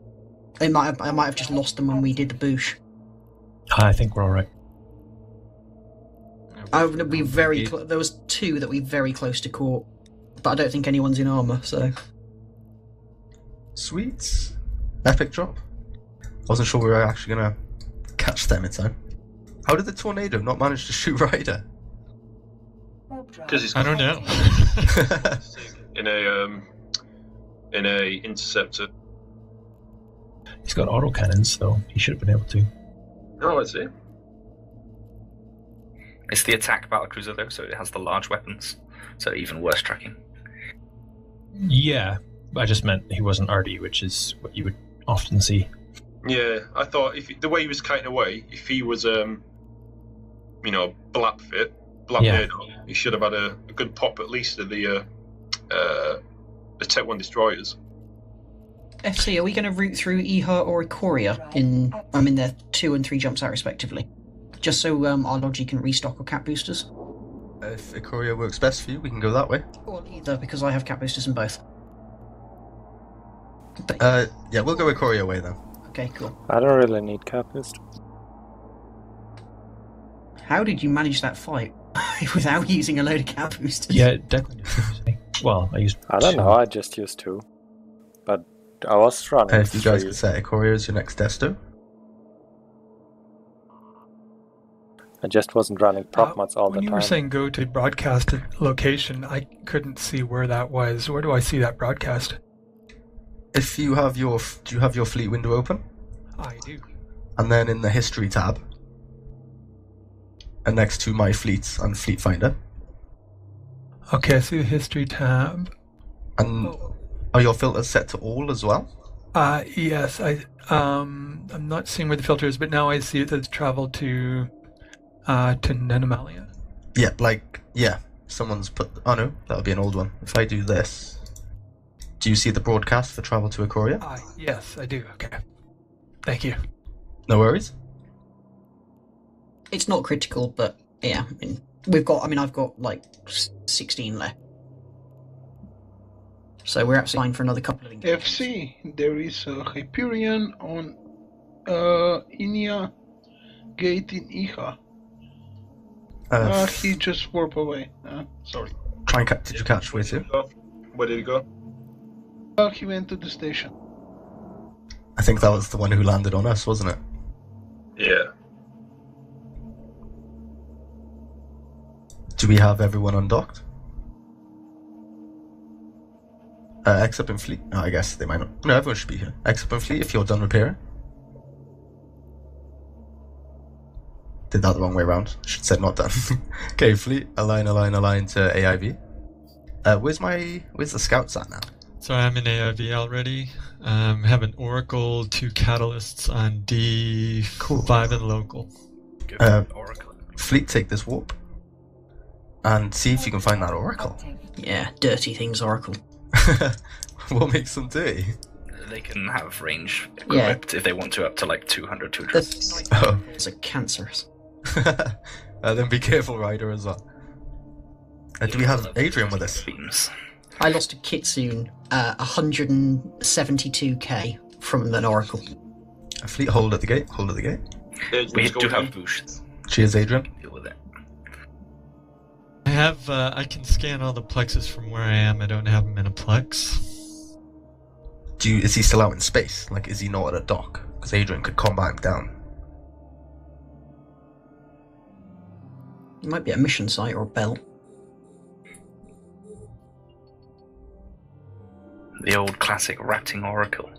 they might have, I might have just lost them when we did the boosh. I think we're alright. There was two that we very close to caught, but I don't think anyone's in armour, so... Sweet. Epic job. I wasn't sure we were actually going to catch them in time. How did the Tornado not manage to shoot Ryder? Because I don't know. in a interceptor. He's got auto cannons, though. He should have been able to. Oh, I see. It's the attack battlecruiser, though, so it has the large weapons, so even worse tracking. Yeah, I just meant he wasn't RD, which is what you would often see. Yeah, I thought if the way he was kiting away, if he was, you know, Black Bird, he should have had a good pop at least at the Tech 1 destroyers. FC, are we going to route through Iha or Ikoria in? I mean, they're 2 and 3 jumps out respectively, just so our Logi can restock our cap boosters. If Ikoria works best for you, we can go that way. Or either, because I have cap boosters in both. But... yeah, we'll go Ikoria way then. Okay, cool. I don't really need cap boosters. How did you manage that fight without using a load of cap boosters? Yeah, definitely. Well, I don't know. I just used 2, but I was running. If you guys could set Ikoria as your next testo. I just wasn't running prop mods all the time. When you were saying go to broadcast location, I couldn't see where that was. Where do I see that broadcast? If you have your, do you have your fleet window open? I do. And then in the history tab, and next to my fleets and fleet finder. Okay, I see the history tab. And are your filters set to all as well? Yes, I'm not seeing where the filter is, but now I see it says travel to Nenomalia. Yeah, someone's put... Oh no, that would be an old one. If I do this, do you see the broadcast for travel to Ikoria? Yes, I do. Okay. Thank you. No worries. It's not critical, but yeah, I mean, I've got like 16 left. So we're absolutely fine for another couple of engagements. FC, there is a Hyperion on Inia Gate in Iha. He just warped away. Sorry. Did you catch with him? Where did he go? He went to the station. I think that was the one who landed on us, wasn't it? Yeah. Do we have everyone undocked? Except in fleet. No, I guess they might not. No, everyone should be here. Except in fleet if you're done repairing. Did that the wrong way around. Should said not done. Okay, fleet, align to AIV. Where's the scouts at now? So I'm in AIV already. Have an Oracle, 2 catalysts on D5 and local. Give an Oracle. Fleet, take this warp. And see if you can find that Oracle. Yeah, dirty things, Oracle. What makes them dirty? They can have range equipped if they want to, up to like 200, 200. It's a cancerous. Then be careful, Ryder, as well. Do we have Adrian with us? I lost a Kitsune, 172k from an Oracle. A fleet, hold at the gate. We do have boosh. Cheers, Adrian. Deal with it. I have, I can scan all the plexes from where I am. I don't have him in a plex. Is he still out in space? Like, is he not at a dock? Because Adrian could combat him down. It might be a mission site or a belt. The old classic ratting Oracle.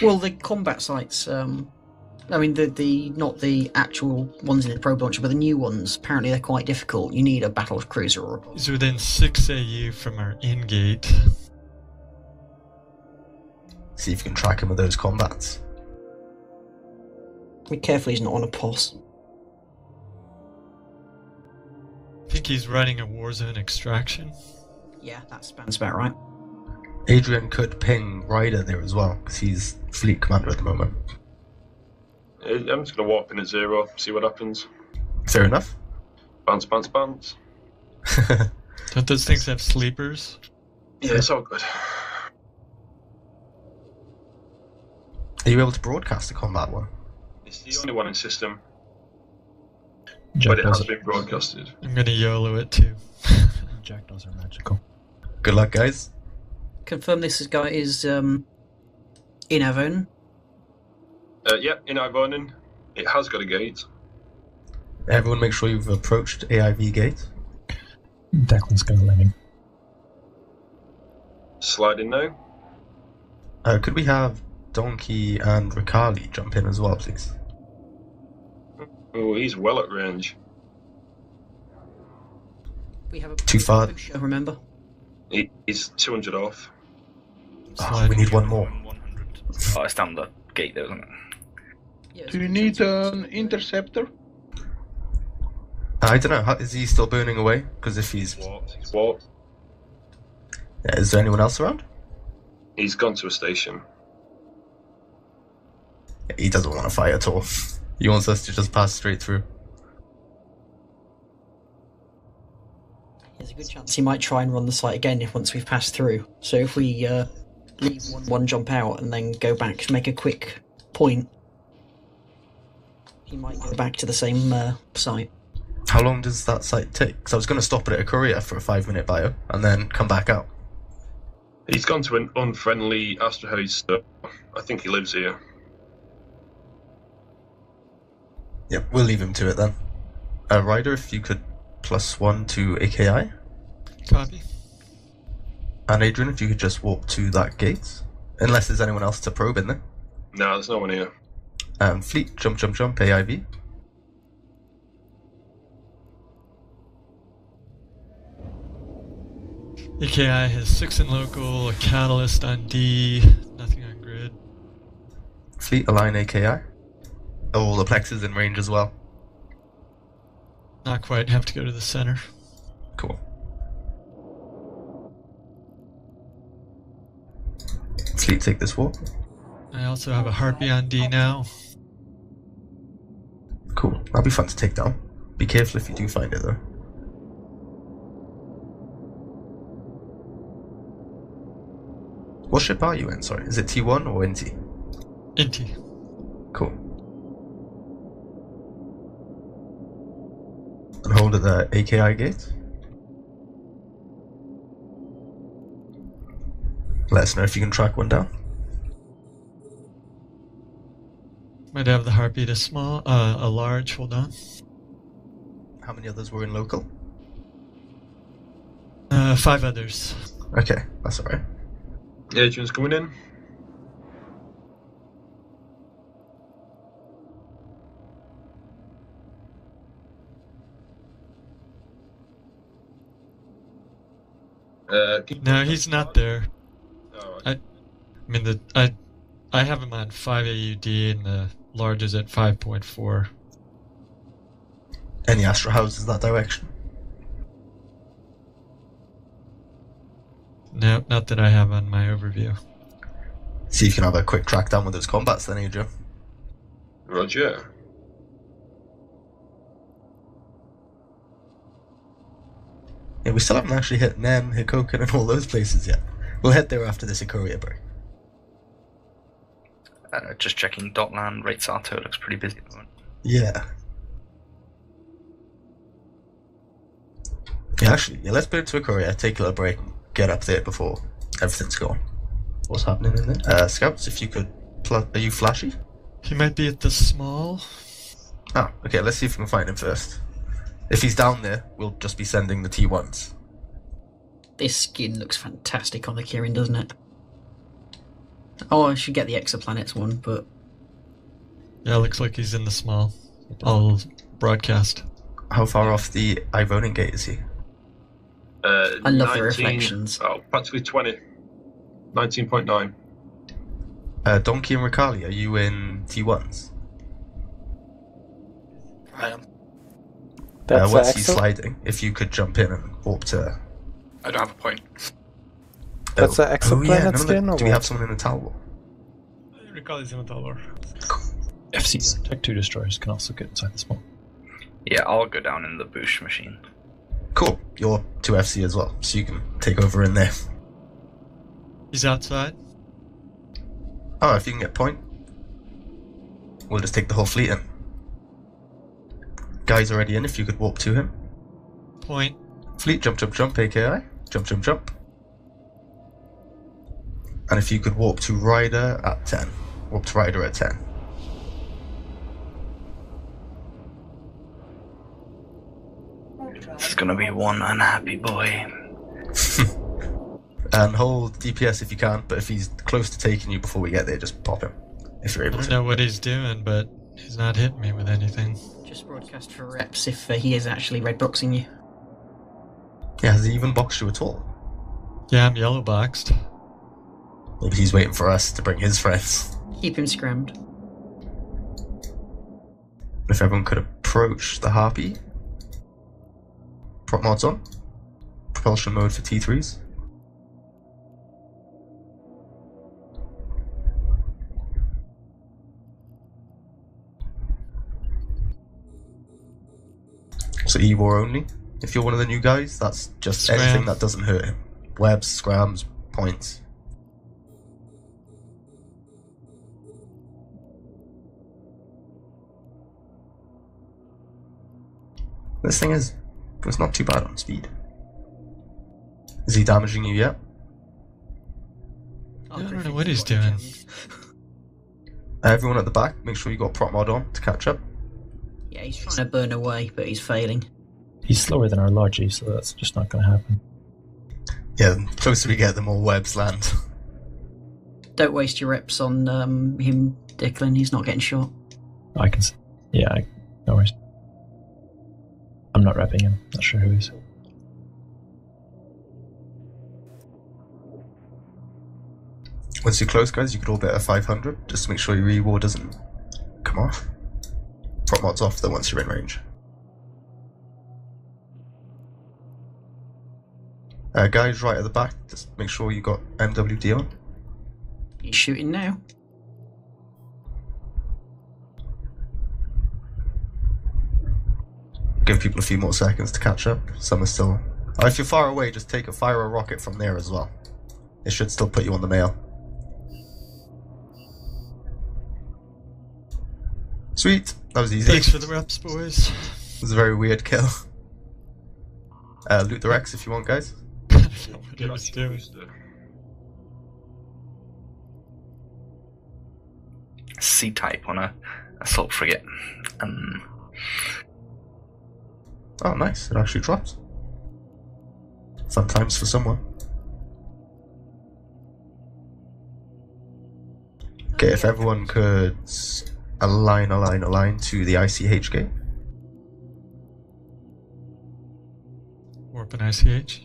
Well, the combat sites, I mean, not the actual ones in the probe launcher, but the new ones, apparently they're quite difficult. You need a battlecruiser or... He's within 6 AU from our in-gate. See if you can track him with those combats. Be careful he's not on a pulse. I think he's running a Warzone extraction. Yeah, that sounds about right. Adrian could ping Ryder there as well, because he's fleet commander at the moment. I'm just going to warp in at 0, see what happens. Fair enough. Bounce, bounce, bounce. Don't those things have sleepers? Yeah, it's all good. Are you able to broadcast the combat one? It's the only one in system. Jack, but it has been broadcasted. I'm going to YOLO it too. Jackdaws are magical. Good luck, guys. Confirm this guy is in Avonin. Yep, in Avonin. It has got a gate. Everyone make sure you've approached AIV gate. Declan's going to let him. Slide in now. Could we have Donkey and Ricali jump in as well, please? Oh, he's well at range. We have a too far. Push, I remember. He's 200 off. Oh, we need one more. Oh, it's down the gate, isn't it? Yeah, do you need an interceptor? I don't know. Is he still burning away? Because if he's warped, he's warped. Yeah, is there anyone else around? He's gone to a station. Yeah, he doesn't want to fight at all. He wants us to just pass straight through. There's a good chance he might try and run the site again if once we've passed through. So if we leave one jump out and then go back to make a quick point, he might go back to the same site. How long does that site take? Because I was going to stop at a courier for a 5-minute bio and then come back out. He's gone to an unfriendly Astrohouse, so I think he lives here. Yep, we'll leave him to it then. Ryder, if you could +1 to AKI. Copy. And Adrian, if you could just walk to that gate. Unless there's anyone else to probe in there. No, there's no one here. Fleet, jump, jump, jump, AIV. AKI has 6 in local, a catalyst on D, nothing on grid. Fleet, align AKI. Oh, the Plex is in range as well. Not quite, have to go to the center. Cool. Fleet, take this walk. I also have a Harpy on D now. Cool, that'll be fun to take down. Be careful if you do find it though. What ship are you in, sorry? Is it T1 or NT? NT. Cool. And hold at the AKI gate. Let us know if you can track one down. Might have the Harpy to small, a large, hold on. How many others were in local? 5 others. Okay, that's alright. Adrian's coming in. No, he's not there. Oh, okay. I mean, I have him on 5 AUD and the large is at 5.4. Any Astro houses that direction? No, not that I have on my overview. See if you can have a quick track down with those combats then, Adrian. Roger. Yeah, we still haven't actually hit Nem, Hikoken, and all those places yet. We'll head there after this Ikoria break. Just checking Dotland, Raid Sarto looks pretty busy at the moment. Yeah. Yeah, let's build to Ikoria, take a little break, get up there before everything's gone. What's happening in there? Scouts, if you could... Are you flashy? He might be at the small. Ah, okay, let's see if we can find him first. If he's down there, we'll just be sending the T1s. This skin looks fantastic on the Kirin, doesn't it? Oh, I should get the exoplanets one, but... Yeah, looks like he's in the small. I'll broadcast. How far off the Ivonin gate is he? I love the reflections. Oh, practically 20. 19.9. Donkey and Ricali, are you in T1s? I am. Where's he sliding? If you could jump in and warp to... I don't have a point. That's an exoplanet skin, or do we have someone in the tower? Ricali's in the tower. FCs. Tech 2 destroyers can also get inside this one. Yeah, I'll go down in the boosh machine. Cool. You're 2FC as well, so you can take over in there. He's outside. Oh, if you can get point, we'll just take the whole fleet in. Guy's already in, if you could warp to him. Point. Fleet, jump, jump, jump, AKI. Jump, jump, jump. And if you could warp to Ryder at 10. Warp to Ryder at 10. It's gonna be one unhappy boy. And hold DPS if you can, but if he's close to taking you before we get there, just pop him. If you're able to. I don't know what he's doing, but he's not hitting me with anything. Just broadcast for reps if he is actually red boxing you. Yeah, has he even boxed you at all? Yeah, I'm yellow boxed. Maybe he's waiting for us to bring his friends. Keep him scrammed. If everyone could approach the Harpy. Prop mods on. Propulsion mode for T3s. So E-War only. If you're one of the new guys, that's just Scram. Anything that doesn't hurt him. Webs, scrams, points. This thing is, it's not too bad on speed. Is he damaging you yet? I don't know what he's doing. Everyone at the back, make sure you got prop mod on to catch up. Yeah, he's trying to burn away, but he's failing. He's slower than our Logi, so that's just not going to happen. Yeah, the closer we get, the more webs land. Don't waste your reps on him, Declan. He's not getting shot. I can see. Yeah, no worries. I'm not repping him. Not sure who he is. Once you're close, guys, you could all bet a 500 just to make sure your reward doesn't come off. Prop mod's off though once you're in range. Guys right at the back, just make sure you got MWD on. He's shooting now. Give people a few more seconds to catch up. Some are still... If you're far away, just take a fire a rocket from there as well. It should still put you on the mail. Sweet! That was easy. Thanks for the reps, boys. It was a very weird kill. Loot the Rex if you want, guys. I don't know what he was doing. C-type on a assault frigate. Oh, nice. It actually drops. Sometimes for someone. Okay, if everyone could align to the ICH gate. Warp an ICH.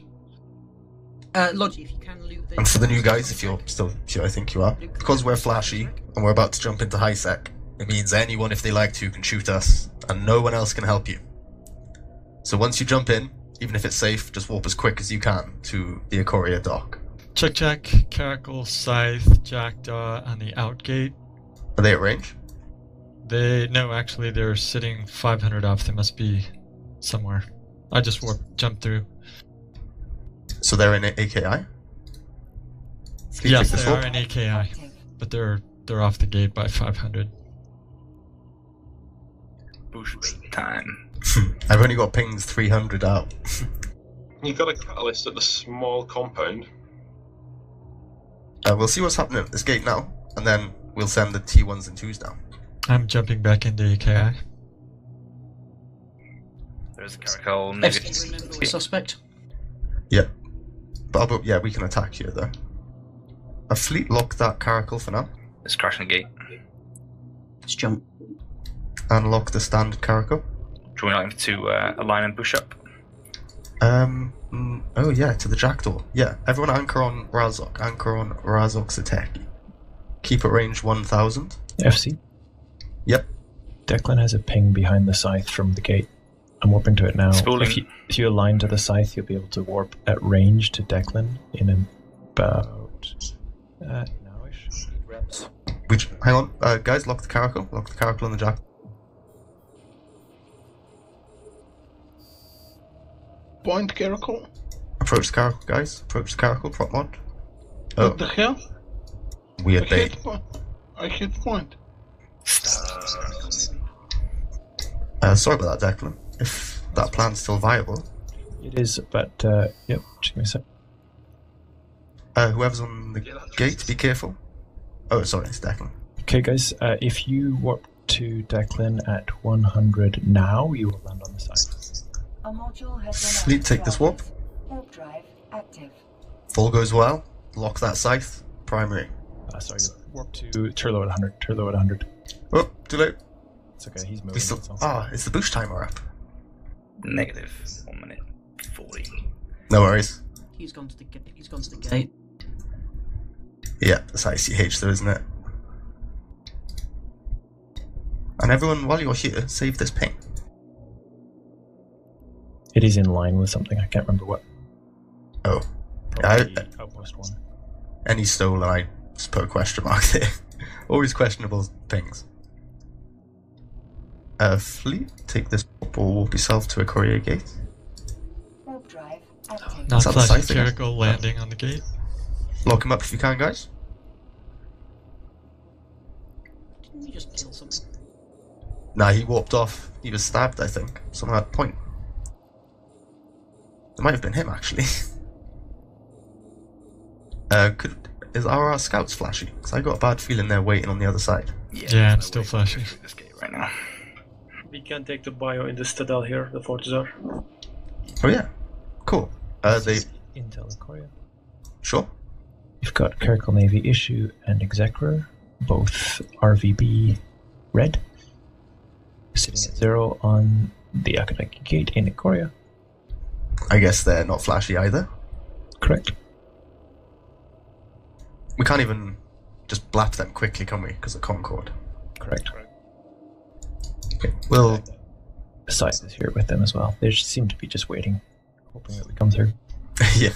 Logi, if you can loot the... And for the new guys, if you're still... I think you are. Because we're flashy, and we're about to jump into high sec, it means anyone, if they like to, can shoot us, and no one else can help you. So once you jump in, even if it's safe, just warp as quick as you can to the Ikoria dock. Check, check, Caracal, Scythe, Jackdaw, and the Outgate. Are they at range? No, actually, they're sitting 500 off. They must be somewhere. I just jumped through. So they're in AKI? Yes, they are in AKI, but they're off the gate by 500. Boosh time. I've only got pings 300 out. You've got a catalyst at the small compound. We'll see what's happening at this gate now, and then we'll send the T1s and 2s down. I'm jumping back into EKI. There's a Caracal negative suspect. Yep. But yeah, we can attack here though. A fleet locked that Caracal for now. It's crashing the gate. Let's jump. And lock the standard Caracal. Do we like to align and push up? Oh yeah, to the Jackdaw. Yeah, everyone anchor on Razok. Anchor on Razok's attack. Keep at range 1000. FC? Yep. Declan has a ping behind the Scythe from the gate. I'm warping to it now. If you align to the Scythe, you'll be able to warp at range to Declan in about now-ish. Hang on, guys, lock the Caracal. Lock the Caracal on the jack. Bind Caracal. Approach the Caracal, guys. Approach the Caracal, prop mod. Oh. What the hell? Weird bait. I hit point. Sorry about that, Declan. If that plan's still viable. It is, but, yep, just give me a sec. Whoever's on the gate, be careful. Oh, sorry, it's Declan. Okay, guys, if you warp to Declan at 100 now, you will land on the side. Fleet, take this warp. Warp drive active. If all goes well, lock that Scythe. Primary. Sorry, warp to Turlo at 100. Turlo at 100. Oh, too late. It's okay, he's moving. It's the boost timer up. Negative. 1 minute 40. No worries. He's gone to the gate. Yeah, that's ICH though, isn't it? And everyone, while you're here, save this ping. It is in line with something, I can't remember what. Oh. Outpost one. And he stole, and I just put a question mark there. Always questionable things. Fleet, take this or warp yourself to a courier gate. Warp drive active. Not flashing Caracal landing on the gate. Lock him up if you can, guys. Didn't he just kill something? Nah, he warped off. He was stabbed, I think. Someone had a point. It might have been him, actually. Are our scouts flashy? Because I got a bad feeling they're waiting on the other side. Yeah, it's still flashy. This gate right now. We can take the bio in the Citadel here, the forges are. Oh yeah, cool. They... Intel Courier. Sure. You've got Caracal Navy Issue and Execror, both RVB red, sitting at 0 on the Akadaki Gate in Ikoria. I guess they're not flashy either. Correct. We can't even just blap them quickly, can we? Because of Concord. Correct. Okay, well, Scythe is here with them as well. They seem to be just waiting, hoping that we come through. Yeah.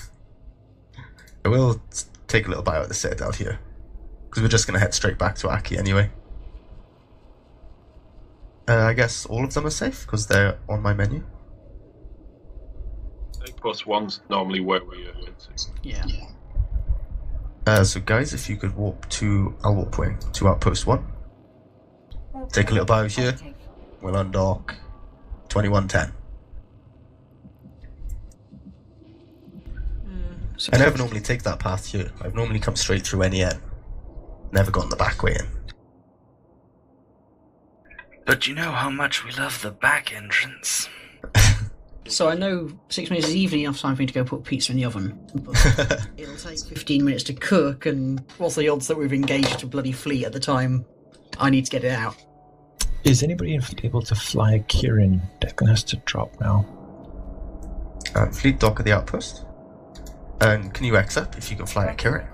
I will take a little bio at the Citadel here, because we're just going to head straight back to Aki anyway. I guess all of them are safe, because they're on my menu. Plus one's normally where we are. Yeah. So guys, if you could warp to... I'll warp away to outpost 1. Take a little bio here. We'll undock 2110. I never normally take that path here. I've normally come straight through NEN. Never gone the back way in. But you know how much we love the back entrance. So I know 6 minutes is even enough time for me to go put pizza in the oven. But it'll take 15 minutes to cook, and what's the odds that we've engaged a bloody fleet at the time? I need to get it out. Is anybody able to fly a Kirin? Declan has to drop now. Fleet dock at the outpost. And can you X up if you can fly a Kirin?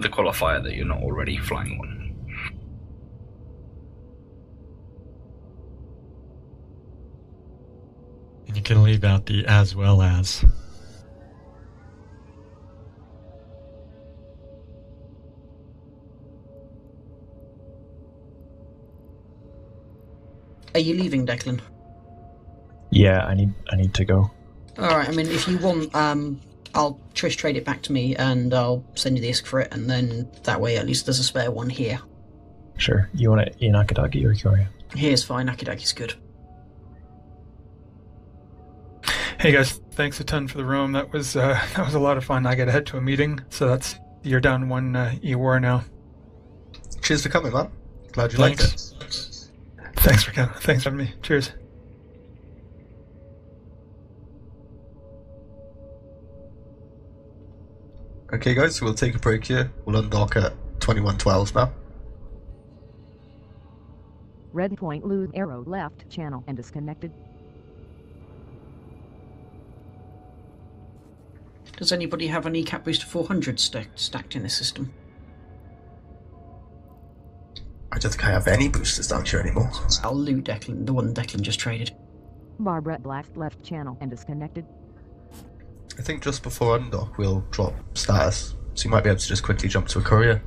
The qualifier that you're not already flying one. And you can leave out the as well as. Are you leaving, Declan? Yeah, I need to go. Alright, I mean, if you want, I'll Trish trade it back to me and I'll send you the ISK for it, and then that way at least there's a spare one here. Sure. You want it in Akadaki or Ikoria? Here's fine, Akadaki's good. Hey guys, thanks a ton for the roam. That was a lot of fun. I gotta head to a meeting, so that's you're down one EWAR now. Cheers for coming, man. Glad you liked it. Thanks for coming. Thanks for having me. Cheers. Okay, guys, so we'll take a break here. We'll undock at 2112 now. Red point, blue arrow, left channel, and disconnected. Does anybody have an ECAP booster 400 stacked in the system? I don't think I have any boosters down here anymore. I'll loot Declan, the one Declan just traded. Barbara Blast left channel and disconnected. I think just before undock we'll drop status, so you might be able to just quickly jump to a courier.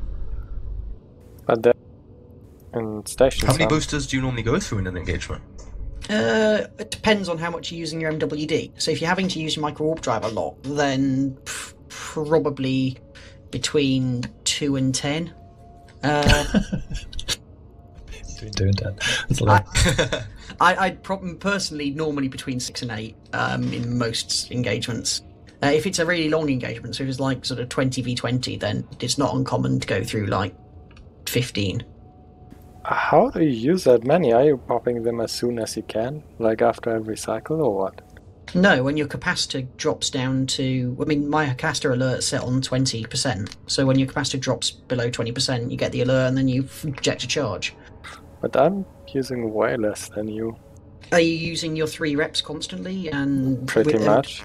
And station. How many boosters do you normally go through in an engagement? It depends on how much you're using your MWD. So if you're having to use your micro warp drive a lot, then probably between 2 and 10. Between 2 and 10. That's a lot. I'd personally normally between 6 and 8 in most engagements. If it's a really long engagement, so if it's like sort of 20v20, then it's not uncommon to go through like 15. How do you use that many? Are you popping them as soon as you can? Like after every cycle or what? No, when your capacitor drops down to... I mean, my capacitor alert's set on 20%. So when your capacitor drops below 20%, you get the alert and then you eject a charge. But I'm using way less than you. Are you using your 3 reps constantly? And pretty much.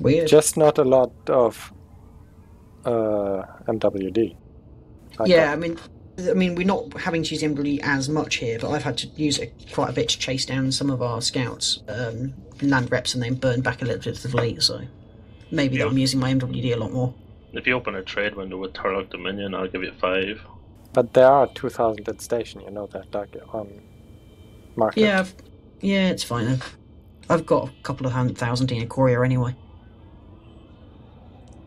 Weird. Just not a lot of MWD. Yeah, I mean, we're not having to use MWD as much here, but I've had to use it quite a bit to chase down some of our scouts, land reps, and then burn back a little bit to the fleet, so maybe that I'm using my MWD a lot more. If you open a trade window with Turlock Dominion, I'll give you 5. But there are 2,000 at station, you know that, Doug, on market. Yeah, yeah, it's fine. I've got a couple of 100,000 in a courier anyway.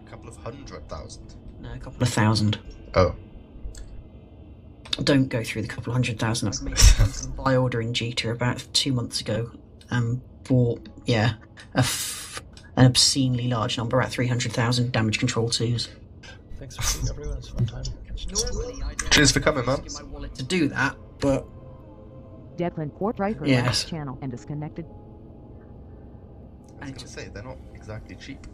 A couple of 100,000? No, a couple of 1,000. Oh. Don't go through the couple of 100,000. I made a buy order in Jeter about 2 months ago and bought, an obscenely large number at 300,000 damage control 2s. Thanks for seeing everyone, it's fun time. Cheers for coming, man. My wallet to do that, but... Declan Port Riker last channel and disconnected. I was going to say, they're not exactly cheap.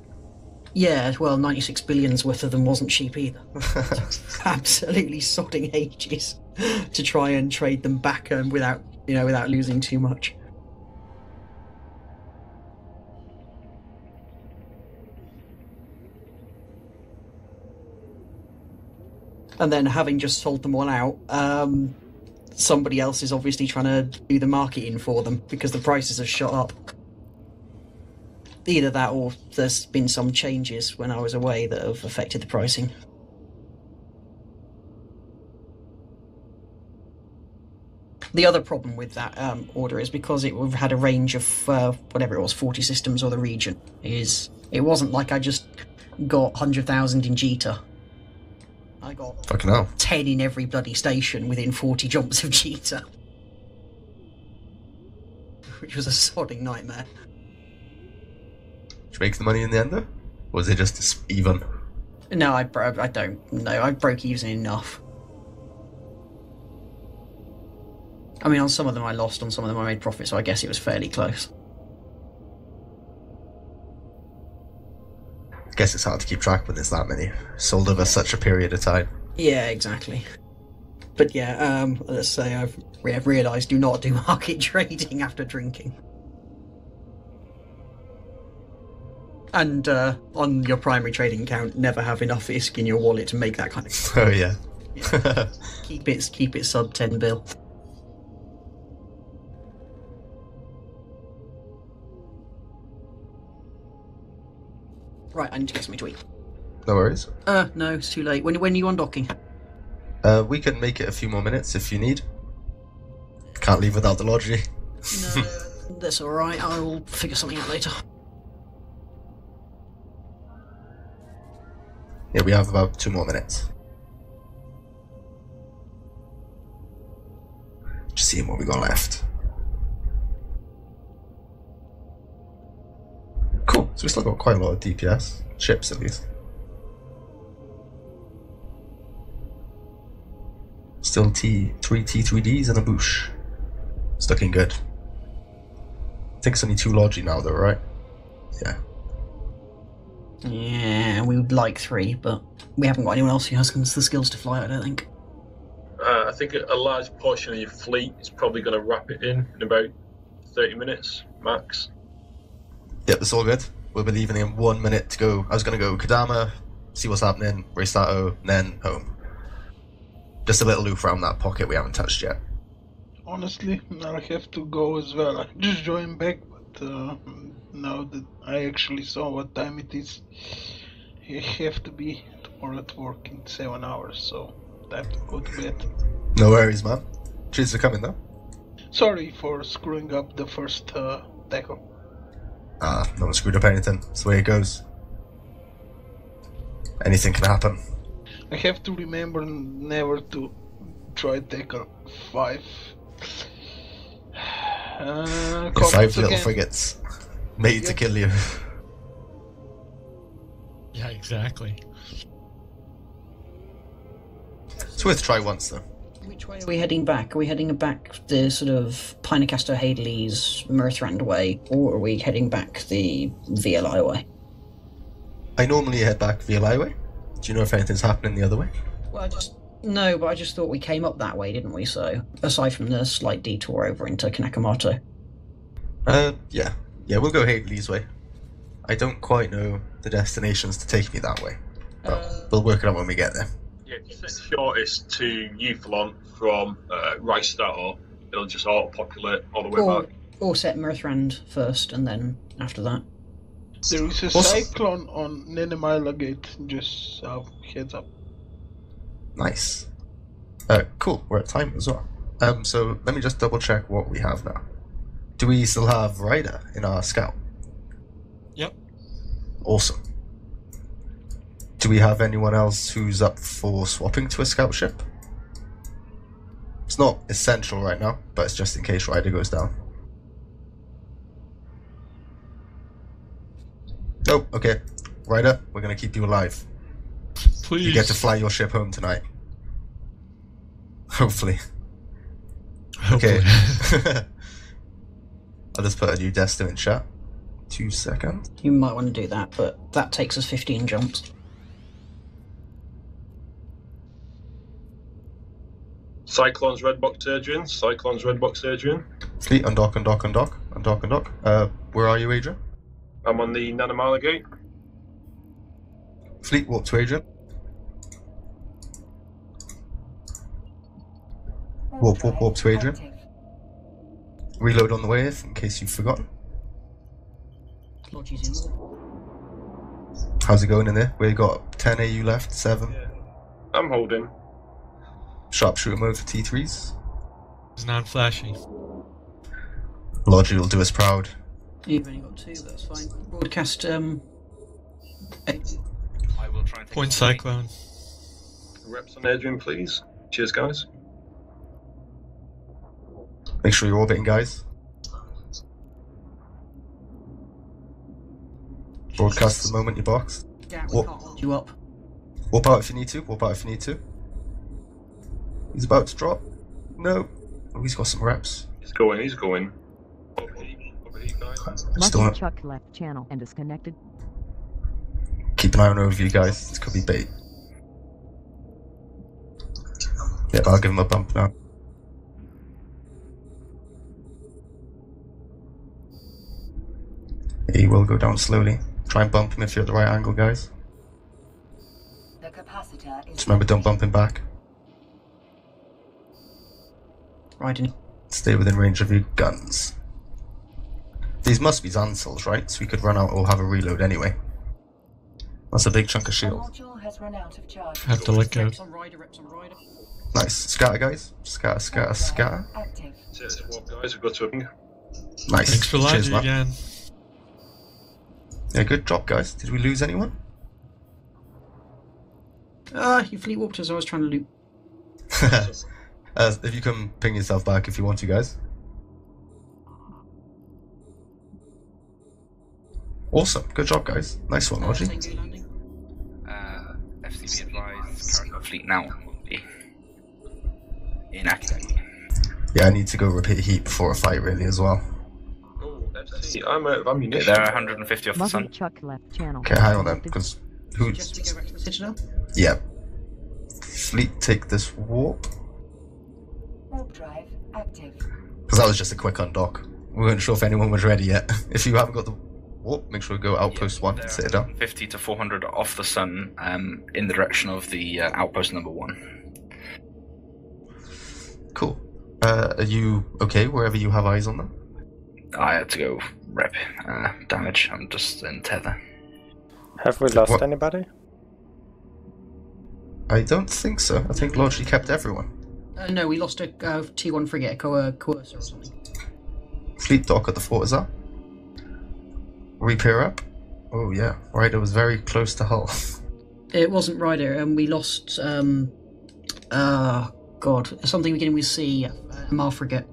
Yeah, well, 96 billion's worth of them wasn't cheap either. Absolutely sodding ages to try and trade them back without, without losing too much. And then having just sold them all out, somebody else is obviously trying to do the marketing for them because the prices have shot up. Either that or there's been some changes when I was away that have affected the pricing. The other problem with that order is because it had a range of, 40 systems or the region. It wasn't like I just got 100,000 in Jeter. I got fucking hell. 10 in every bloody station within 40 jumps of Jeter. Which was a sodding nightmare. Did you make the money in the end, though? Or was it just even? No, I don't know. I broke even enough. I mean, on some of them I lost, on some of them I made profit, so I guess it was fairly close. I guess it's hard to keep track when there's that many. Sold over such a period of time. Yeah, exactly. But yeah, let's say I've realised do not do market trading after drinking. And on your primary trading account, never have enough ISK in your wallet to make that kind of thing. Oh yeah. Keep it sub 10 bill. Right, I need to get something to eat. No worries. No, it's too late. When are you undocking? We can make it a few more minutes if you need. Can't leave without the Logi. No, that's alright. I will figure something out later. Yeah, we have about 2 more minutes. Just seeing what we got left. Cool, so we still got quite a lot of DPS, ships at least. Still three T3Ds and a boosh. It's looking good. I think it's only 2 Logi now though, right? Yeah. Yeah, we would like 3, but we haven't got anyone else who has the skills to fly, I don't think. I think a large portion of your fleet is probably going to wrap it in about 30 minutes, max. Yep, that's all good. We'll be leaving in 1 minute to go. I was going to go Kadama, see what's happening, Resato, then home. Just a little loop around that pocket we haven't touched yet. Honestly, I have to go as well. I just joined back, but now that I actually saw what time it is, I have to be tomorrow at work in 7 hours, so time to go to bed. No worries, man. Cheers for coming, though. Sorry for screwing up the first tackle. Ah, no one screwed up anything. That's the way it goes. Anything can happen. I have to remember never to try tackle 5. Five little frigates made to kill you. Yeah, exactly. It's worth a try once, though. Which way are we heading back? Are we heading back the sort of Pinecaster, Hadley's, Mirthrand way, or are we heading back the VLI way? I normally head back VLI way. Do you know if anything's happening the other way? Well, no, but I just thought we came up that way, didn't we? So, aside from the slight detour over into Kanakamoto. Yeah, we'll go Hadley's way. I don't quite know the destinations to take me that way, but we'll work it out when we get there. Yeah, just the shortest to Euthalon from Rystar. It'll just auto-populate all the way back. Or set Mirthrand first, and then after that. There is a cyclone on Nenemila Gate, just heads up. Nice. Cool, we're at time as well. So let me just double check what we have now. Do we still have Ryder in our scout? Yep. Awesome. Do we have anyone else who's up for swapping to a scout ship? It's not essential right now, but it's just in case Ryder goes down. Oh, okay. Ryder, we're going to keep you alive. Please. You get to fly your ship home tonight. Hopefully. Hopefully. Okay. I'll just put a new destiny in chat. 2 seconds. You might want to do that, but that takes us 15 jumps. Cyclone's red box, Adrian. Cyclone's red box, Adrian. Fleet, undock, undock, undock, undock, undock. Where are you, Adrian? I'm on the Nanamala Gate. Fleet, warp to Adrian. Warp, warp, warp to Adrian. Reload on the way if, in case you've forgotten. How's it going in there? We've got 10 AU left, 7. Yeah. I'm holding. Sharpshooter mode for T3s. It's non-flashing. Logi will do us proud. You've only got 2, that's fine. Broadcast, I will try and take point cyclone. Reps on Adrian, please. Cheers, guys. Make sure you're orbiting, guys. Broadcast the moment you box. Yeah, we can't hold you up. Warp out if you need to. Warp out if you need to. He's about to drop. No. Oh, he's got some reps. He's going. He's going. Lucky Chuck left channel and disconnected. Keep an eye on overview, guys. This could be bait. Yeah, I'll give him a bump now. He will go down slowly. Try and bump him if you're at the right angle, guys. The capacitor is. Just remember, don't bump him back. Right in. Stay within range of your guns. These must be Zansels, right? So we could run out or have a reload anyway. That's a big chunk of shield. Have to let go. Nice. Scatter, guys. Scatter, scatter, scatter. Nice. Thanks for launching again. Yeah, good drop, guys. Did we lose anyone? You fleet warped as I was trying to loot. If you can ping yourself back if you want to, guys. Awesome, good job, guys. Nice one, Logi. FCB advised Caracal fleet now inactive. Yeah, I need to go repeat heat before a fight, really, as well. Oh, FCB, I'm out of ammunition. Yeah, they're 150 off the sun. Okay, hang on then, because who? Yeah. Fleet, take this warp. Warp drive active. Because that was just a quick undock. We weren't sure if anyone was ready yet. If you haven't got the warp, make sure we go outpost 1 and sit it down. 50 to 400 off the sun in the direction of the outpost number 1. Cool. Are you okay wherever you have eyes on them? I had to go rep damage. I'm just in tether. Have we lost anybody? I don't think so. I think Logi kept everyone. No, we lost a T1 frigate, Coercer or something. Fleet dock at the fort is up. Repair up. Oh yeah, Ryder was very close to hull. It wasn't Ryder, and we lost. God, something beginning with C. Mal frigate.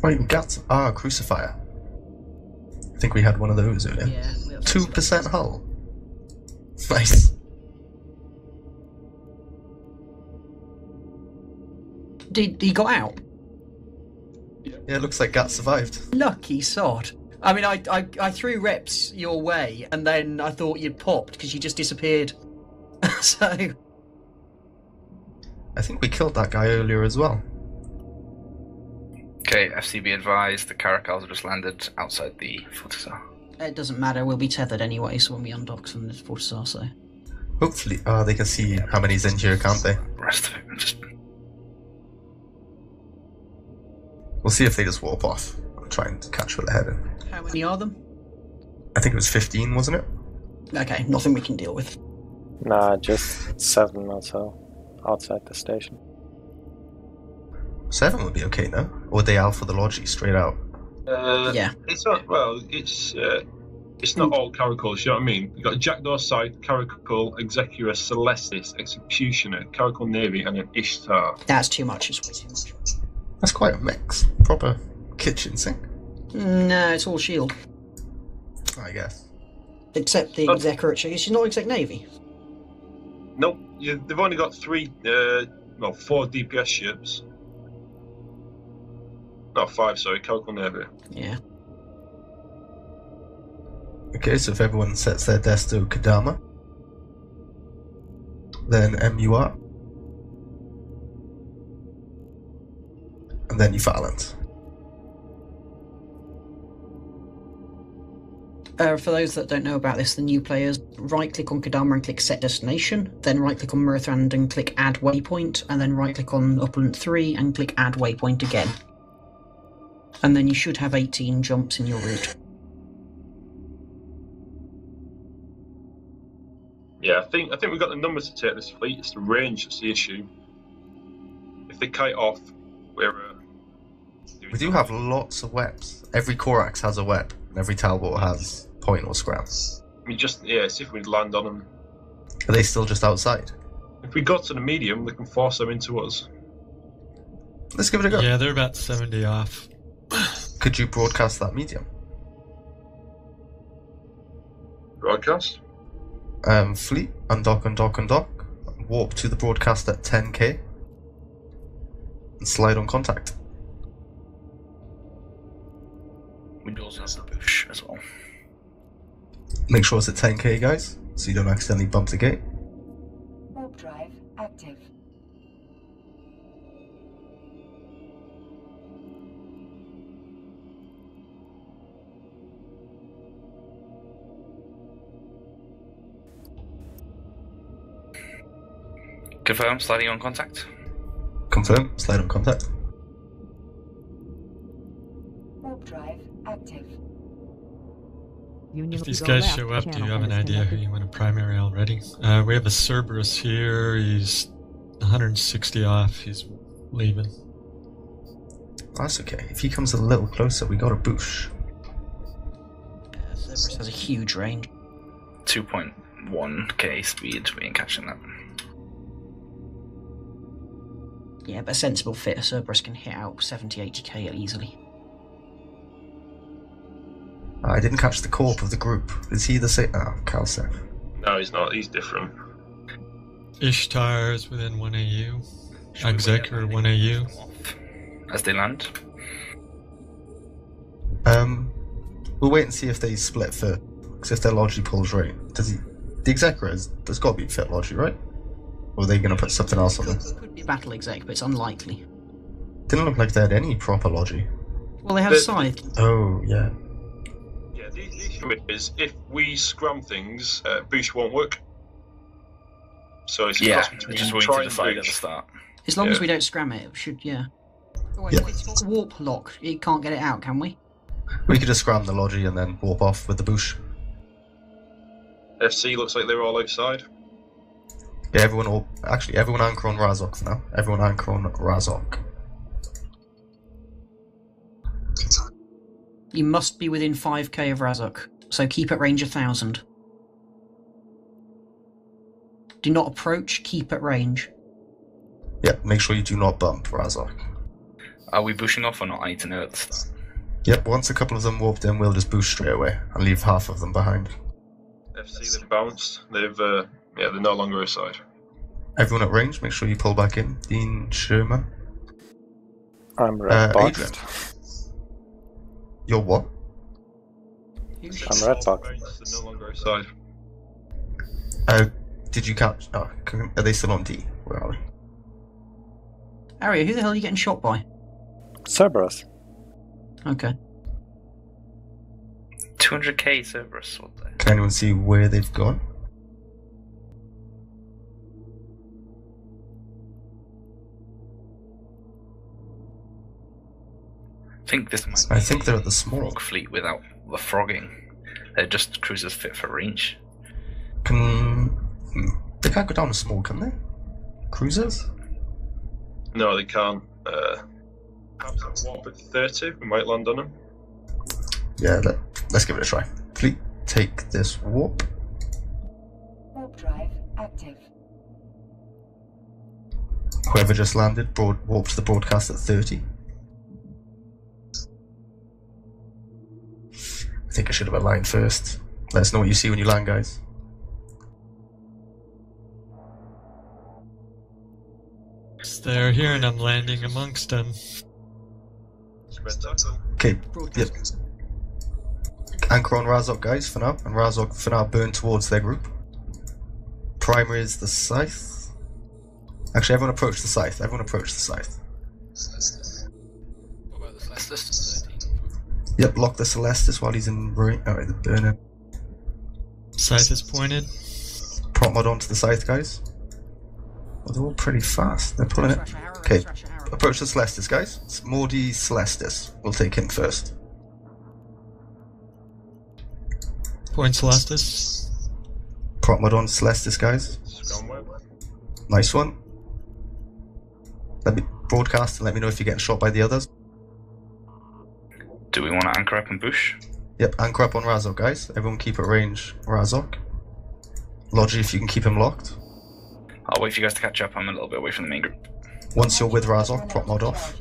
Right, Guts. Ah, Crucifier. I think we had one of those earlier. Yeah. 2% hull. Nice. Did he got out? Yeah, it looks like Gat survived. Lucky sod. I mean, I threw reps your way, and then I thought you'd popped because you just disappeared. So. I think we killed that guy earlier as well. Okay, FCB advised, the Caracals have just landed outside the Fortissar. It doesn't matter, we'll be tethered anyway, so when we undock them, there's Fortissar, so. Hopefully, they can see how many's in here, can't they? The rest of it, just... We'll see if they just warp off. I'll try and catch what they're heading. How many are them? I think it was 15, wasn't it? Okay, nothing we can deal with. Nah, just 7 or so outside the station. 7 would be okay, no? Or would they alpha the Logi straight out? Yeah. It's not, well, it's not all Caracals, you know what I mean? You've got Jackdaw, Scythe, Caracal, Execua, Celestis, Executioner, Caracal Navy, and an Ishtar. That's too much, it's way too much. That's quite a mix. Proper kitchen sink. No, it's all shield. I guess. Except the exec. She's not exec navy. Nope. They've only got 4 DPS ships. No, 5. Sorry, Caracal Navy. Yeah. Okay, so if everyone sets their Desto Kadama, then MUR. And then you Valent. For those that don't know about this, the new players, right-click on Kadama and click Set Destination, then right-click on Murthrand and click Add Waypoint, and then right-click on Upland 3 and click Add Waypoint again. And then you should have 18 jumps in your route. Yeah, I think we've got the numbers to take this fleet. It's the range that's the issue. If they kite off, we're... We do have lots of webs. Every Corax has a web, and every Talbot has point or scram. We just, yeah, see if we land on them. Are they still just outside? If we got to the medium, we can force them into us. Let's give it a go. Yeah, they're about 70 off. Could you broadcast that medium? Broadcast? Fleet, undock, undock, undock. Warp to the broadcast at 10k. And slide on contact. Windows has the bush as well. Make sure it's at 10k, guys, so you don't accidentally bump the gate. Warp drive active. Confirm, sliding on contact. Confirm, slide on contact. Warp drive active. If these guys show up, do you have an idea who you want to primary already? We have a Cerberus here, he's 160 off, he's leaving. That's okay, if he comes a little closer, we got a boosh. Cerberus has a huge range. 2.1k speed, we ain't catching that. Yeah, but a sensible fit, a Cerberus can hit out 70-80k easily. I didn't catch the corp of the group. Is he the same? Oh, Calcef. No, he's not. He's different. Ishtar is within 1 AU. Executor 1 AU. As they land. We'll wait and see if they split first. Because if their Logi pulls right, the Executor has got to be fit Logi, right? Or are they going to put something else on them? It could be Battle Exec, but it's unlikely. Didn't look like they had any proper Logi. Well, they have Scythe. Oh, yeah. Yeah, the issue is, if we scram things, Boosh won't work. So it's a cross between try and Boosh. As long as we don't scram it, it should, Oh, wait, it's got warp lock. You can't get it out, can we? We could just scram the Logi and then warp off with the bush. FC looks like they're all outside. Yeah, everyone all... Actually, everyone anchor on Razok for now. Everyone anchor on Razok. You must be within 5k of Razok, so keep at range 1,000. Do not approach, keep at range. Yeah, make sure you do not bump Razok. Are we bushing off or not? I need to know at the start. Yep, once a couple of them warped in, we'll just boost straight away and leave half of them behind. FC, they've bounced. They've, they're no longer aside. Everyone at range, make sure you pull back in. Dean, Sherman. I'm red-boxed. You're what? I'm red-boxed. They're no longer aside. Did you catch... Oh, are they still on D? Where are we? Aria, who the hell are you getting shot by? Cerberus. Okay. 200k Cerberus. What the... Can anyone see where they've gone? I think this might. I think they're at the small frog fleet without the frogging. They're just cruisers fit for range. They can't go down to small, can they? Cruisers? No, they can't. Perhaps at warp at 30, we might land on them. Yeah, let's give it a try. Fleet, take this warp. Warp drive active. Whoever just landed, warp to the broadcast at 30. I think I should have aligned first. Let us know what you see when you land, guys. They're here and I'm landing amongst them. Okay, yep. Anchor on Razok, guys, for now, and Razok for now burn towards their group. Primary is the Scythe. Actually, everyone approach the Scythe, everyone approach the Scythe. What about the Celestis? Yep, lock the Celestis while he's in range. Alright, the burner. Scythe is pointed. Prop mod onto the Scythe, guys. Well, they're all pretty fast. They're pulling it. Okay, approach the Celestis, guys. It's Mordi Celestis. We'll take him first. Point Celestis. Prop mod on Celestis, guys. Nice one. Let me broadcast and let me know if you're getting shot by the others. Do we want to anchor up and bush? Yep, anchor up on Razok, guys. Everyone keep at range Razok. Logi, if you can keep him locked. I'll wait for you guys to catch up, I'm a little bit away from the main group. Once you're with Razok, prop mod off.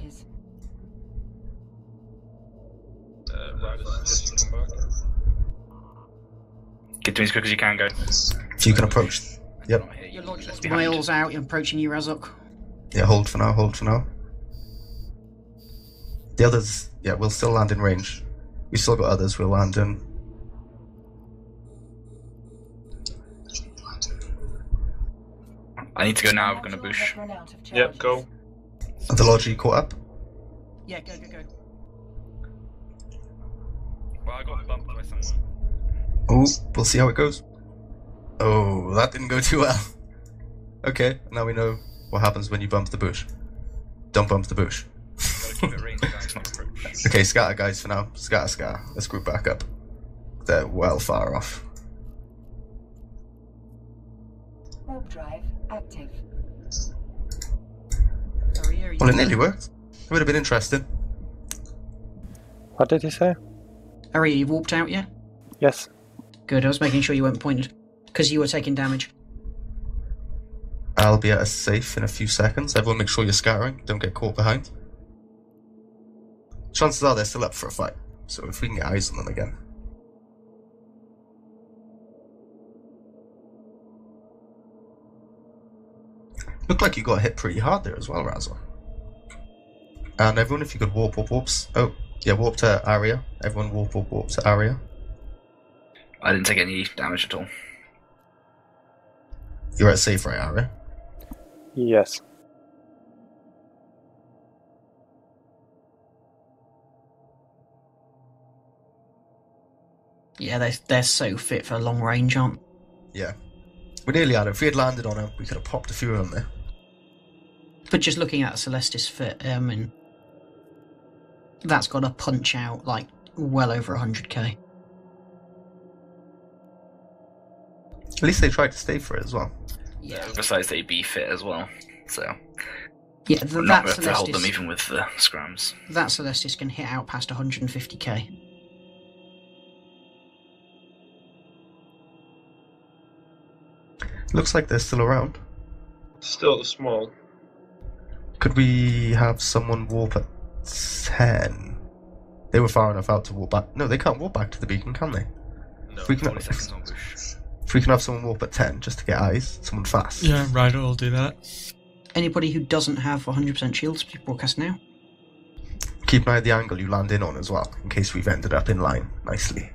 Get to me as quick as you can, guys. If you can approach. Yep. Your Log's miles out, you're approaching you, Razok. Yeah, hold for now, hold for now. The others, yeah, we'll still land in range. We still got others, we'll land in. I need to go now, I'm going to bush. Yep, go. Are the Logi caught up? Yeah, go, go, go. Well, I got bumped by someone. Oh, we'll see how it goes. Oh, that didn't go too well. Okay, now we know what happens when you bump the bush. Don't bump the bush. Okay, scatter guys for now. Scatter, scatter. Let's group back up. They're well far off. Warp drive. Active. Well, it nearly worked. It would have been interesting. What did he say? Aria, you warped out, yeah? Yes. Good, I was making sure you weren't pointed, because you were taking damage. I'll be at a safe in a few seconds. Everyone make sure you're scattering, don't get caught behind. Chances are they're still up for a fight, so if we can get eyes on them again. Looked like you got hit pretty hard there as well, Razor. And everyone, if you could warp, warp, warps. Oh, yeah, warp to Aria. Everyone warp, warp, warp to Aria. I didn't take any damage at all. You're at safe, right, Aria? Yes. Yeah, they're so fit for long range, aren't they? Yeah. We nearly had it. If we had landed on him, we could have popped a few of them there. But just looking at Celestis fit, and that's got a punch out like well over 100k. At least they tried to stay for it as well. Yeah. Besides, they be fit as well, so yeah, we're not going to hold them even with the scrams. That Celestis can hit out past 150k. Looks like they're still around. Still small. Could we have someone warp at 10? They were far enough out to warp back. No, they can't warp back to the beacon, can they? No, we can if we can have someone warp at 10 just to get eyes, someone fast. Yeah, Ryder will do that. Anybody who doesn't have 100% shields, please broadcast now. Keep an eye at the angle you land in on as well, in case we've ended up in line nicely.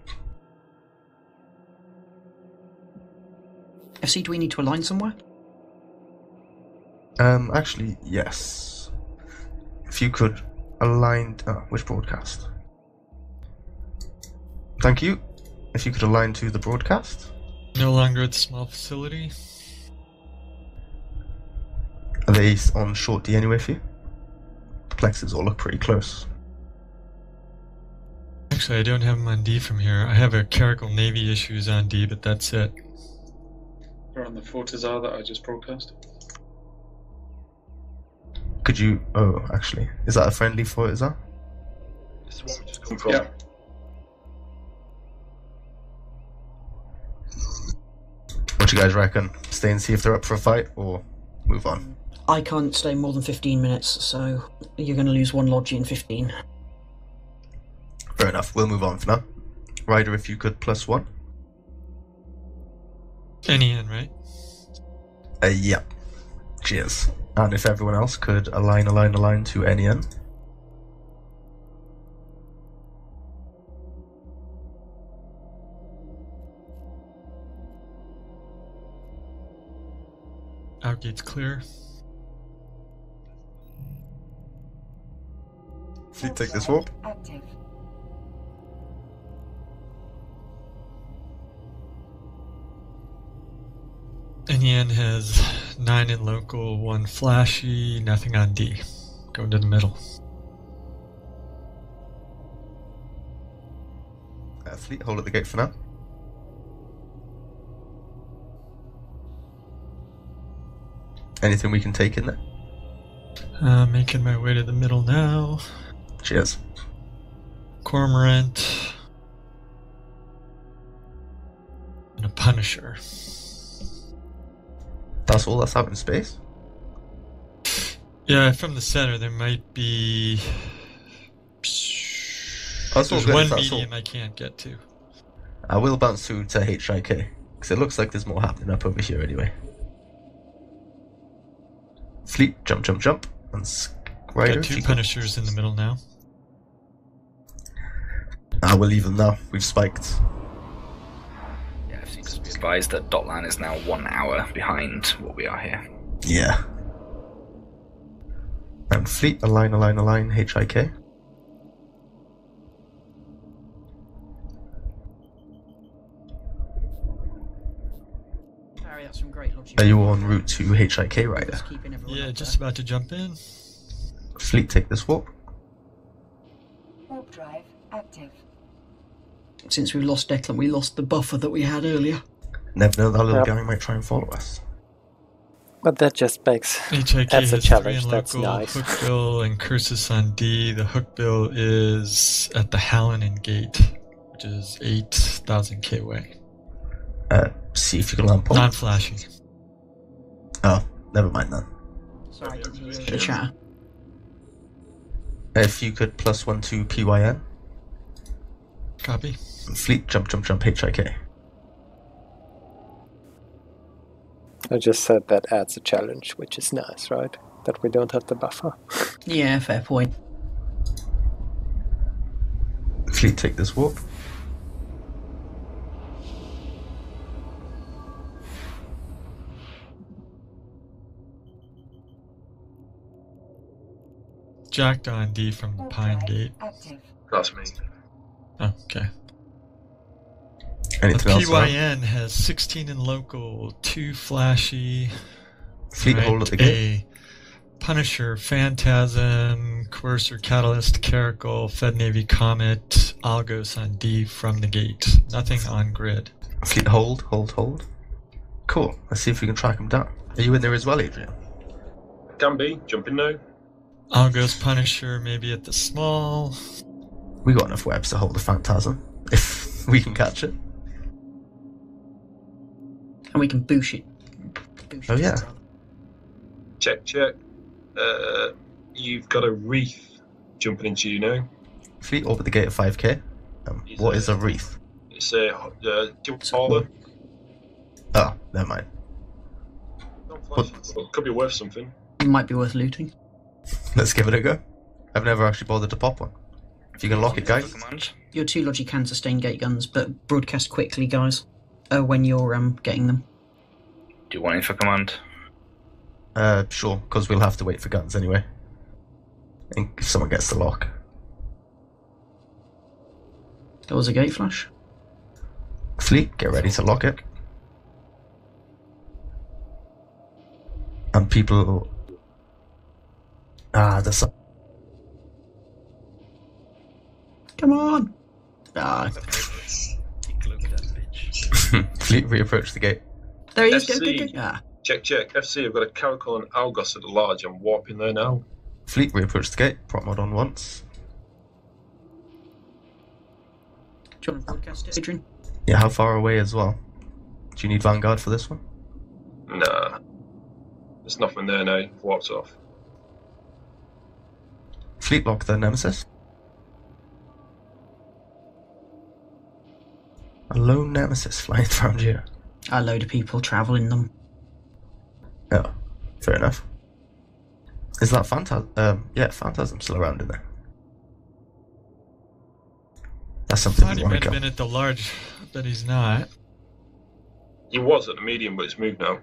FC, do we need to align somewhere? Actually, yes. If you could align... which broadcast? Thank you. If you could align to the broadcast. No longer at the small facility. Are they on short D anyway for you? The plexes all look pretty close. Actually, I don't have them on D from here. I have a Caracal Navy issues on D, but that's it. They're on the Fortizar that I just broadcast. Could you... oh, actually. Is that a friendly Fortizar? It's the one we just come from. Yeah. What do you guys reckon? Stay and see if they're up for a fight, or move on? I can't stay more than 15 minutes, so you're going to lose one Logi in 15. Fair enough, we'll move on for now. Ryder, if you could, +1. Any in, right? Yeah. Cheers. And if everyone else could align to any in. Our gate's clear. Fleet, take this warp. Active. Enian has 9 in local, 1 flashy, nothing on D. Go to the middle. Fleet, hold at the gate for now. Anything we can take in there? Making my way to the middle now. Cheers. Cormorant. And a Punisher. That's all that's out in space? Yeah, from the center there might be... That's all good. There's one medium I can't get to. I will bounce through to HIK, because it looks like there's more happening up over here anyway. Fleet, jump. And Ryder, got 2 Punishers in the middle now. Ah, we'll leave them now. We've spiked. Yeah, I think it's advised that Dotland is now 1 hour behind what we are here. Yeah. And Fleet, align, HIK. Are you on route to HIK, Ryder? Yeah, just about to jump in. Fleet, take this warp. Warp drive active. Since we lost Declan, we lost the buffer that we had earlier. Never know, that little guy might try and follow us. But that just begs. HIK that's a challenge, that's nice. Hookbill and Cursus on D. The Hookbill is at the Hallinan Gate, which is 8,000k away. See if you can land port. Not flashing. Oh, never mind then. Sorry, I didn't hear the chat. If you could +1 to PYN. Copy. Fleet, jump, HIK. I just said that adds a challenge, which is nice, right? That we don't have the buffer. Yeah, fair point. Fleet, take this warp. Jacked on D from the Pine Gate. That's me. Oh, okay. The PYN has 16 in local, 2 flashy. Fleet, hold at the gate. A Punisher, Phantasm, Coercer, Catalyst, Caracal, Fed Navy Comet, Algos on D from the gate. Nothing on grid. Okay, hold. Cool. Let's see if we can track them down. Are you in there as well, Adrian? Can be. Jump in now. Algos, Punisher, maybe at the small. We got enough webs to hold the Phantasm if we can catch it. And we can boosh it. Oh, yeah. Check. You've got a wreath jumping into you now. Fleet over the gate at 5k. What is a wreath? It's a hauler. Oh, never mind. It could be worth something. It might be worth looting. Let's give it a go. I've never actually bothered to pop one. If you can lock it, guys. Your two Logi can sustain gate guns, but broadcast quickly, guys, when you're getting them. Do you want info command? Sure, because we'll have to wait for guns anyway. I think if someone gets the lock. There was a gate flash. Fleet, get ready to lock it. And people... Ah, that's... Come on! Ah. Fleet, reapproach the gate. There he is, go. Ah. Check. FC, I've got a Caracal and Algos at the large. I'm warping there now. Fleet, reapproach the gate. Prop mod on once. Do you want to broadcast it, Adrian? Yeah, how far away as well? Do you need Vanguard for this one? Nah. There's nothing there now. Warped off. Fleet, lock the Nemesis. A lone Nemesis flying around here. A load of people travelling them. Oh, fair enough. Is that Phantasm? Yeah, Phantasm still around in there. That's something we want to go. I thought he might have been at the large, but he's not. He was at the medium, but it's moved now.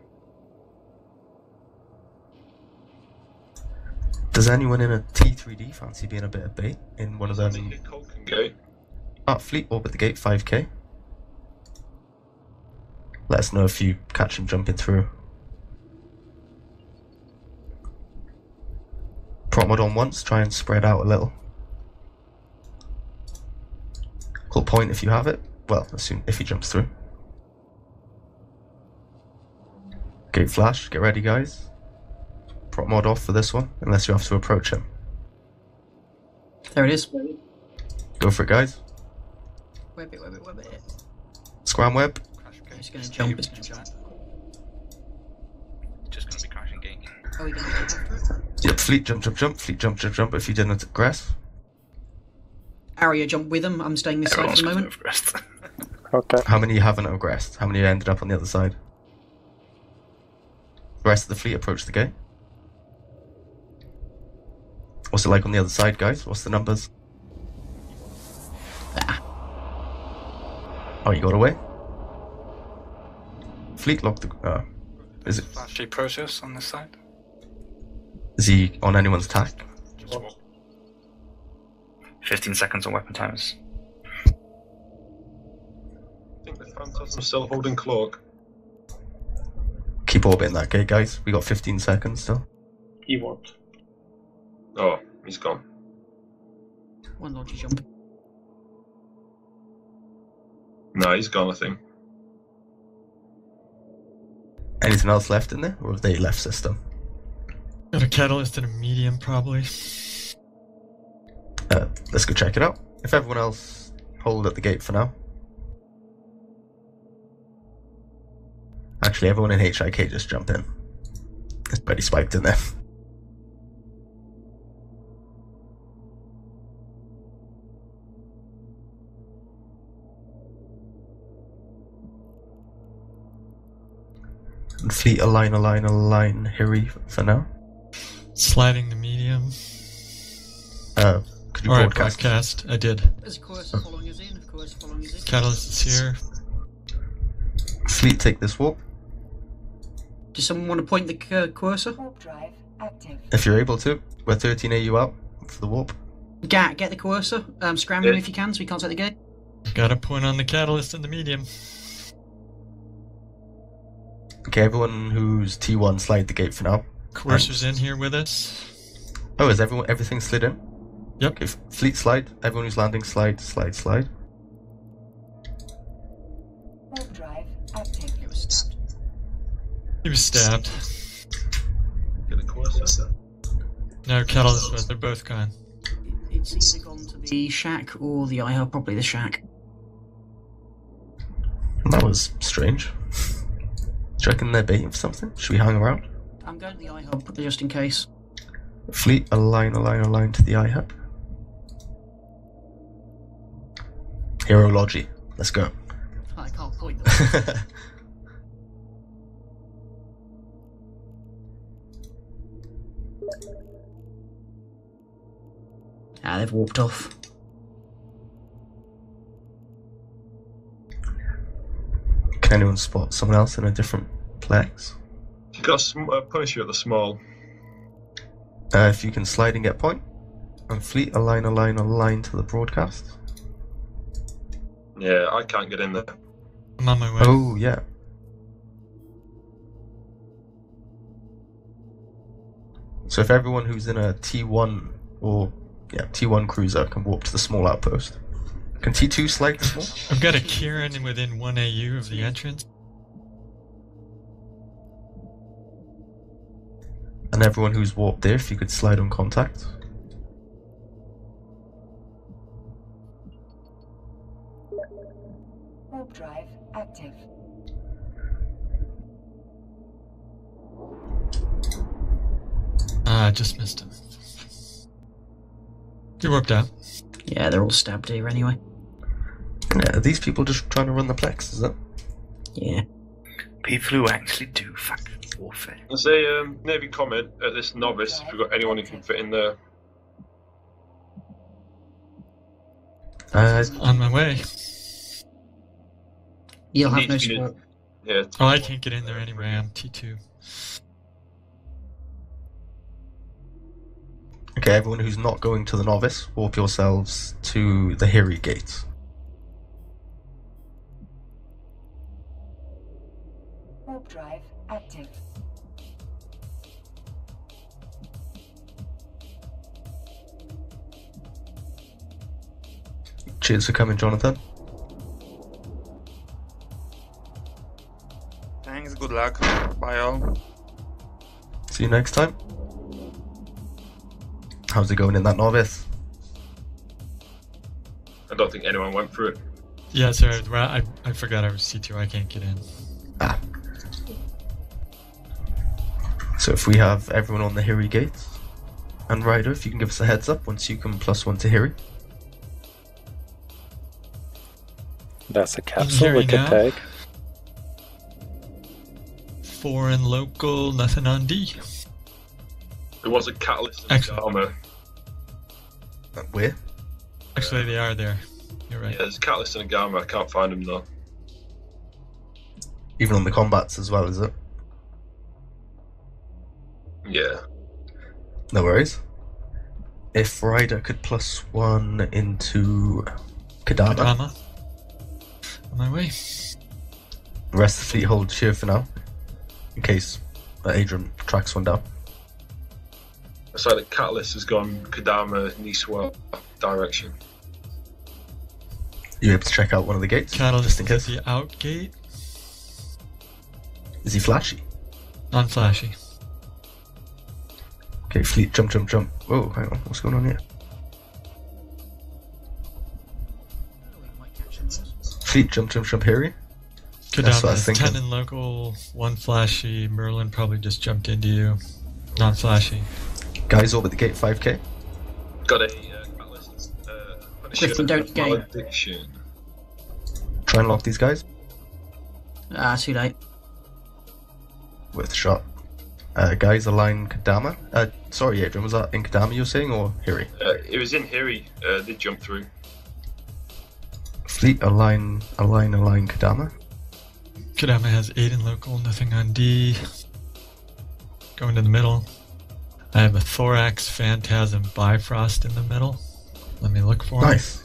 Does anyone in a T3D fancy being a bit of bait in one of those? Fleet orbit the gate 5k. Let us know if you catch him jumping through. Prop mod on once, try and spread out a little. Cool point if you have it. Well, assume if he jumps through. Gate flash, get ready guys. Prop mod off for this one, unless you have to approach him. There it is. Go for it guys. Web it. Scram web. He's gonna jump. Just gonna be crashing gate. Oh, we gonna jump after it? Yep, fleet jump. If you didn't aggress. Aria, jump with him. I'm staying this side for the moment. Okay. How many haven't aggressed? How many ended up on the other side? The rest of the fleet approached the gate. What's it like on the other side, guys? What's the numbers? Ah. Oh, you got away? Fleet lock the... is it... Flashy process on this side? Is he on anyone's attack? 15 seconds on weapon timers. I think the Phantasm's still holding clock. Keep orbiting that gate, guys. We got 15 seconds still. He warped. Oh, he's gone. One Logi jump. No, he's gone, I think. Anything else left in there, or have they left system? Got a Catalyst and a medium, probably. Let's go check it out. If everyone else, hold at the gate for now. Actually, everyone in HIK just jump in. It's pretty spiked in there. Fleet align, hurry for now. Sliding the medium. Could you broadcast? I did. Of course, following us in. Catalyst is here. Fleet, take this warp. Does someone want to point the Coercer? Warp drive active. If you're able to. We're 13 AU out for the warp. Gat, get the Coercer. Scramble if you can so we can't take the gate. Got a point on the Catalyst and the medium. Okay, everyone who's T1, slide the gate for now. Coercer's in here with us. Oh, is everything slid in? Yep. Okay, fleet slide, everyone who's landing slide. Drive active. He was stabbed. No, Catalyst, they're both gone. It's either gone to the shack or the IHub, probably the shack. That was strange. Do you reckon they're baiting for something? Should we hang around? I'm going to the IHub just in case. Fleet, align to the IHub. Hero Logi, let's go. I can't point that. Ah, they've warped off. Can anyone spot someone else in a different plex? You've got a Punisher at the small. If you can slide and get point. And fleet, align to the broadcast. Yeah, I can't get in there. I'm on my way. Oh, yeah. So if everyone who's in a T1 or... yeah, T1 cruiser can warp to the small outpost. Can T2 slide the small? I've got a Kirin within 1 AU of the entrance. And everyone who's warped there, if you could slide on contact. Warp drive active. Ah, I just missed him. You warped out. Yeah, they're all stabbed here anyway. Yeah, are these people just trying to run the plex, is it? Yeah. People who actually do faction warfare. There's a Navy comment at this novice, if we've got anyone who can fit in there. On my way. You'll have no support. Yeah, oh, I can't get in there anyway, I'm T2. Okay, everyone who's not going to the novice, warp yourselves to the Hiri gate. Warp drive active. Cheers for coming, Jonathan. Thanks, good luck. Bye all. See you next time. How's it going in that novice? I don't think anyone went through it. Yeah, sorry, I forgot I was C2, I can't get in. Ah. So if we have everyone on the Hiri gate, and Ryder, if you can give us a heads up once you come +1 to Hiri. That's a capsule we could take. Foreign local, nothing on D. There was a Catalyst in the armor. Where? Actually, they are there. You're right. Yeah, there's a Catalyst in the armor. I can't find him though. Even on the combats as well, is it? Yeah. No worries. If Ryder could +1 into Kadama. On my way. The rest of the fleet hold cheer for now, in case Adrian tracks one down. I saw that Catalyst has gone Kadama, Niswa direction. You able to check out one of the gates? Catalyst is the out gate. Is he flashy? Non-flashy. Okay, fleet, jump. Whoa, hang on, what's going on here? Fleet, jump, Harry. Kadama, 10 in local, 1 flashy, Merlin probably just jumped into you. Non-flashy. Guys over the gate 5k. Got a Catalyst. Clifton, don't gate. Malediction. Try and lock these guys. Ah, too late. Worth a shot. Guys, align Kadama. Sorry, Adrian, was that in Kadama you were saying or Hiri? It was in Hiri. They jumped through. Fleet, align Kadama. Kadama has 8 in local, nothing on D. Going to the middle. I have a Thorax, Phantasm, Bifrost in the middle. Let me look for him. Nice.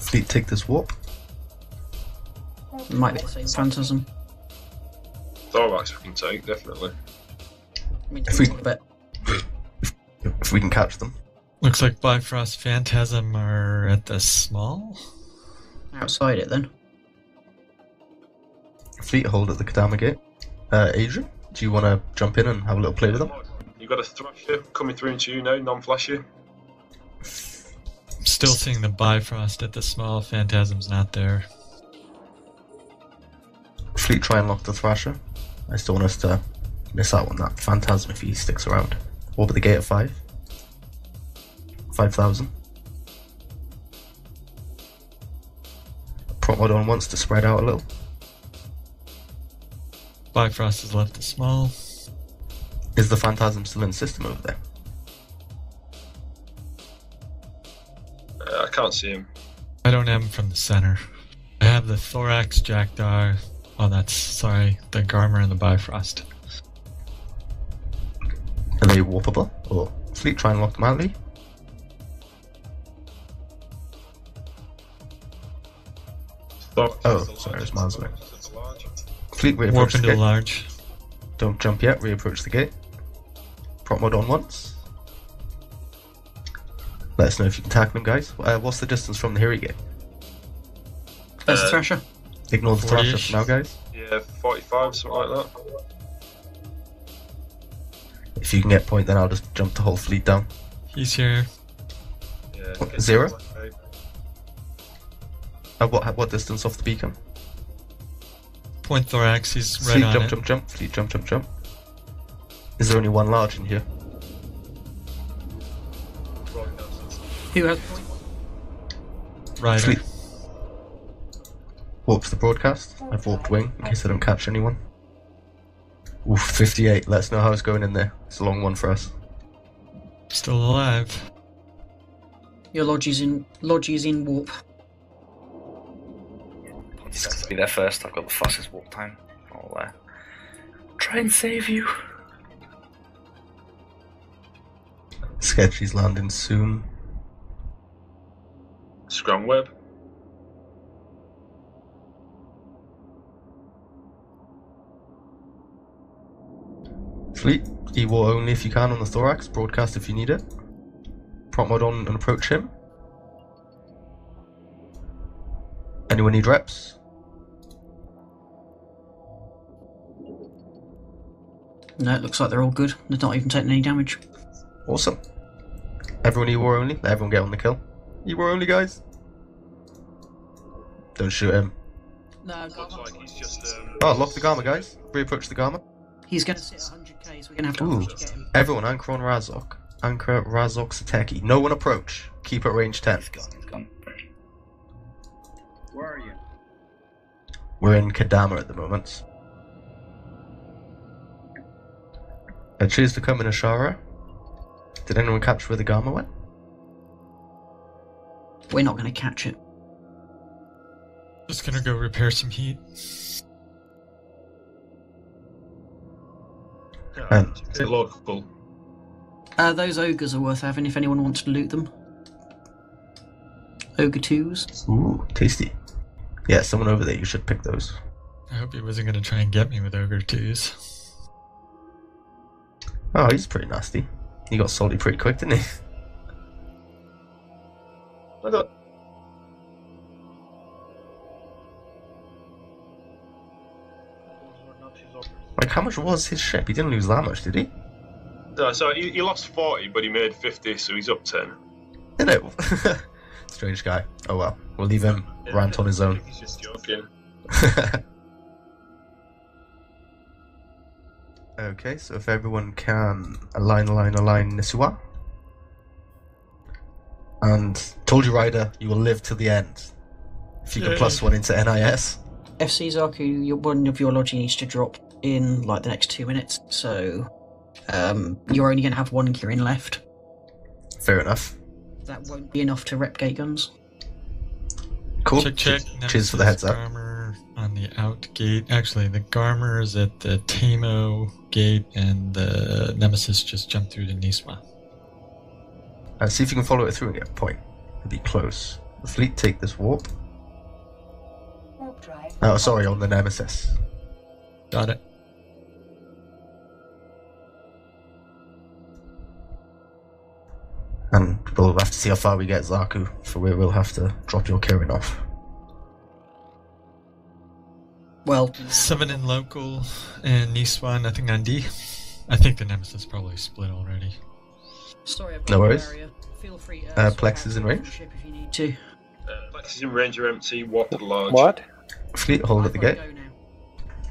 Fleet, take this warp. Might be the same Phantasm. Thorax we can take, definitely. If we can catch them. Looks like Bifrost Phantasm are at the small? Outside it then. Fleet hold at the Kadama gate. Adrian, do you want to jump in and have a little play with them? You've got a Thrasher coming through into you now, non-flashy. Still seeing the Bifrost at the small, Phantasm's not there. Fleet try and lock the Thrasher. I still want us to miss out on that Phantasm if he sticks around. Over the gate at 5. 5,000. Promodon wants to spread out a little. Bifrost has left the small. Is the Phantasm still in system over there? I can't see him. I don't have him from the center. I have the Thorax, Jackdaw. Oh, that's, sorry, the Garmer and the Bifrost. Are they warpable? Or Fleet try and lock them out, Lee? Oh, sorry, it's miles away. Fleet, we warp into the large. Don't jump yet, reapproach the gate. Prop mode on once. Let us know if you can tackle him, guys. What's the distance from the Hiri gate? That's the Thrasher. Ignore the Thrasher for now, guys. Yeah, 45, something like that. If you can get point, then I'll just jump the whole fleet down. He's here. Yeah, what, 0? What distance off the beacon? Point Thorax, he's right on it. Fleet, jump, Fleet, jump. Is there only one large in here? Who has point? Ryder. Fleet. Warp to the broadcast. I've warped wing in case I don't catch anyone. Oof, 58. Let us know how it's going in there. It's a long one for us. Still alive. Your Logi's in warp. He's got to be there first. I've got the fastest warp time. I'll try and save you. Sketchy's landing soon. Scrum web. Fleet, E-War only if you can on the Thorax. Broadcast if you need it. Prop mod on and approach him. Anyone need reps? No, it looks like they're all good. They're not even taking any damage. Awesome. Everyone E-War only. Let everyone get on the kill. E-War only, guys. Don't shoot him. No, lock the Garma, guys. Reapproach the Garma. He's going to sit at 100k, so we're going to have to get him. Everyone, anchor on Razok. Anchor Razok Sateki. No one approach. Keep at range 10. He's gone. Where are you? We're in Kadama at the moment. I choose to come in Ashara. Did anyone catch where the Garma went? We're not going to catch it. Just going to go repair some heat. Logical. Those ogres are worth having if anyone wants to loot them. Ogre 2s. Ooh, tasty. Yeah, someone over there, you should pick those. I hope he wasn't going to try and get me with Ogre 2s. Oh, he's pretty nasty. He got salty pretty quick, didn't he? I got... Like, how much was his ship? He didn't lose that much, did he? No, so he lost 40, but he made 50, so he's up 10. You know, strange guy. Oh well, we'll leave him rant on his own. He's just joking. Okay, so if everyone can align Nisua. And told you, Ryder, you will live till the end. If you can plus one into NIS. FC Zaku, one of your Logi needs to drop in like the next 2 minutes, so you're only going to have one Kirin left. Fair enough. That won't be enough to rep gate guns. Cool. Cheers, Nemesis, for the heads up. Garmer on the out gate. Actually, the Garmer is at the Tamo gate, and the Nemesis just jumped through the Niswa. See if you can follow it through and get a point. It'd be close. The fleet take this warp. Oh, sorry, on the Nemesis. Got it. And we'll have to see how far we get, Zaku, for where we'll have to drop your Kirin off. Well, summoning local and Niswan, I think on D. I think the Nemesis probably split already. Sorry, no worries. Area. Feel free to Plex is in range. If you need to. Plex is in range of empty, Whopper large. What? Fleet hold at the gate.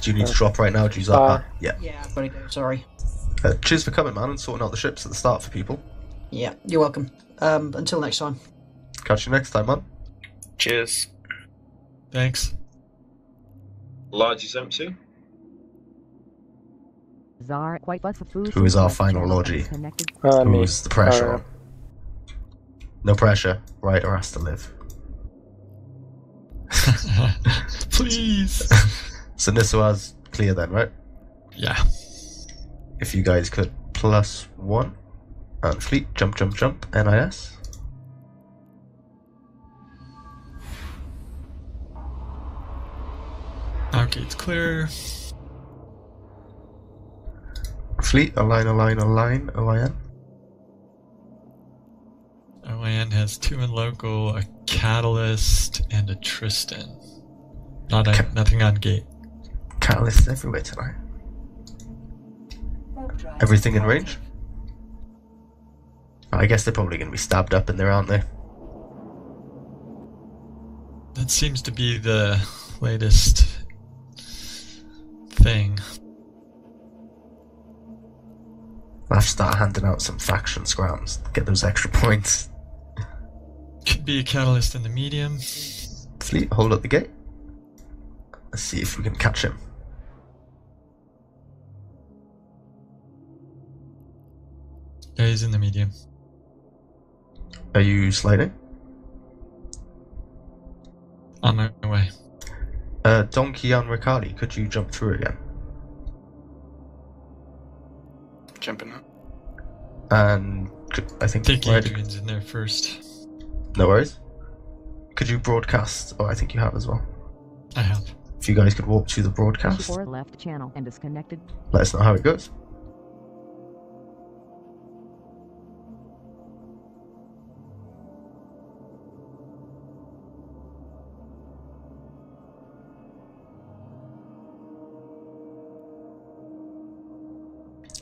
Do you need to drop right now? Do you zap that? Yeah. Yeah, I've got to go, sorry. Cheers for coming, man, and sorting out the ships at the start for people. Yeah, you're welcome. Until next time. Catch you next time, man. Cheers. Thanks. Large is empty. Who is our final Logi? Who's the pressure on? No pressure. Ryder has to live. Please! So Niswa's clear then, right? Yeah. If you guys could, +1. And fleet, jump, NIS. Okay, it's clear. Fleet, align, OIN. OIN has 2 in local, a Catalyst, and a Tristan. Nothing on gate. Catalyst everywhere tonight. Everything in range? I guess they're probably going to be stabbed up in there, aren't they? That seems to be the latest thing. I'll have to start handing out some faction scrams to get those extra points. Could be a Catalyst in the medium. Fleet, hold up the gate. Let's see if we can catch him. Yeah, he's in the medium. Are you sliding? On my way. Donkey and Ricali, could you jump through again? Jumping up. And I think Adrian's in there first. No worries. Could you broadcast? Oh, I think you have as well. I have. If you guys could walk to the broadcast. Left channel and disconnected. Let us know how it goes.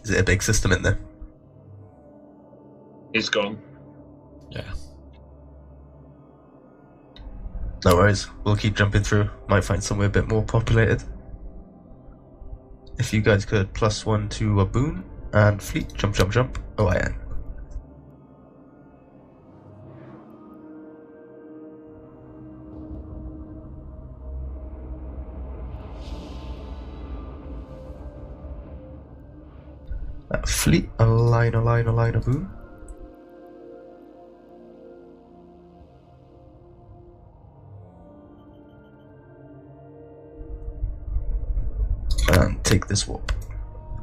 Is it a big system in there? It's gone. Yeah. No worries. We'll keep jumping through. Might find somewhere a bit more populated. If you guys could, +1 to a boom and fleet, jump, OIN. Fleet, align, a boom. And take this warp.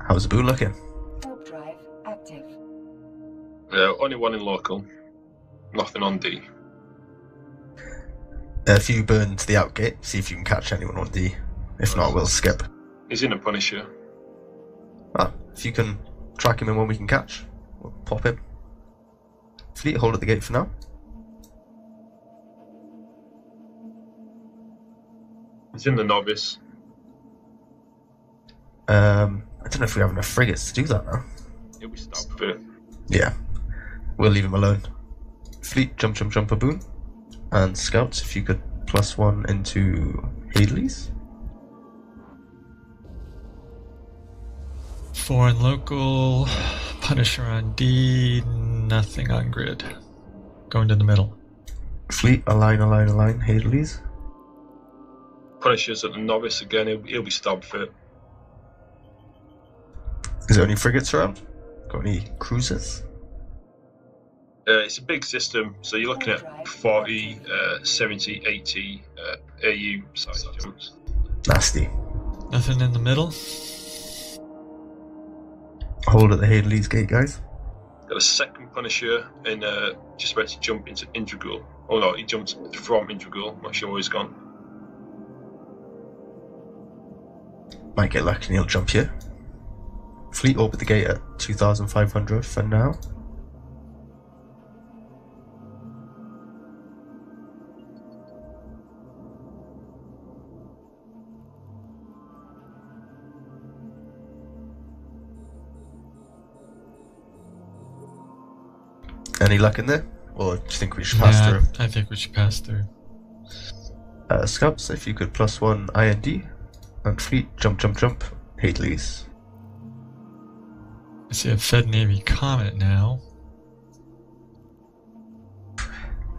How's the boom looking? Warp drive active. Only one in local. Nothing on D. If you burn to the outgate, see if you can catch anyone on D. If not, we'll skip. He's in a Punisher. Ah, if you can track him in one we can catch. We'll pop him. Fleet, hold at the gate for now. It's in the novice. I don't know if we have enough frigates to do that now. Yeah, we stop it. Yeah. We'll leave him alone. Fleet, jump, a boon. And scouts, if you could, +1 into Hadley's. 4 in local, Punisher on D, nothing on grid. Going to the middle. Fleet, align, Hadley's. Punisher's at the novice again, he'll be stabbed for it. Is there any frigates around? Got any cruisers? It's a big system, so you're looking at 40, 70, 80 AU size jumps. Nasty. Nothing in the middle? Hold at the Hadley's gate, guys. Got a second Punisher in just about to jump into Integral. Oh no, he jumped from Integral. Not sure where he's gone. Might get lucky and he'll jump here. Fleet orbit the gate at 2,500 for now. Any luck in there? Or do you think we should pass through? I think we should pass through. Scouts, if you could +1 IND. And fleet, jump. Hate lease. I see a Fed Navy Comet now.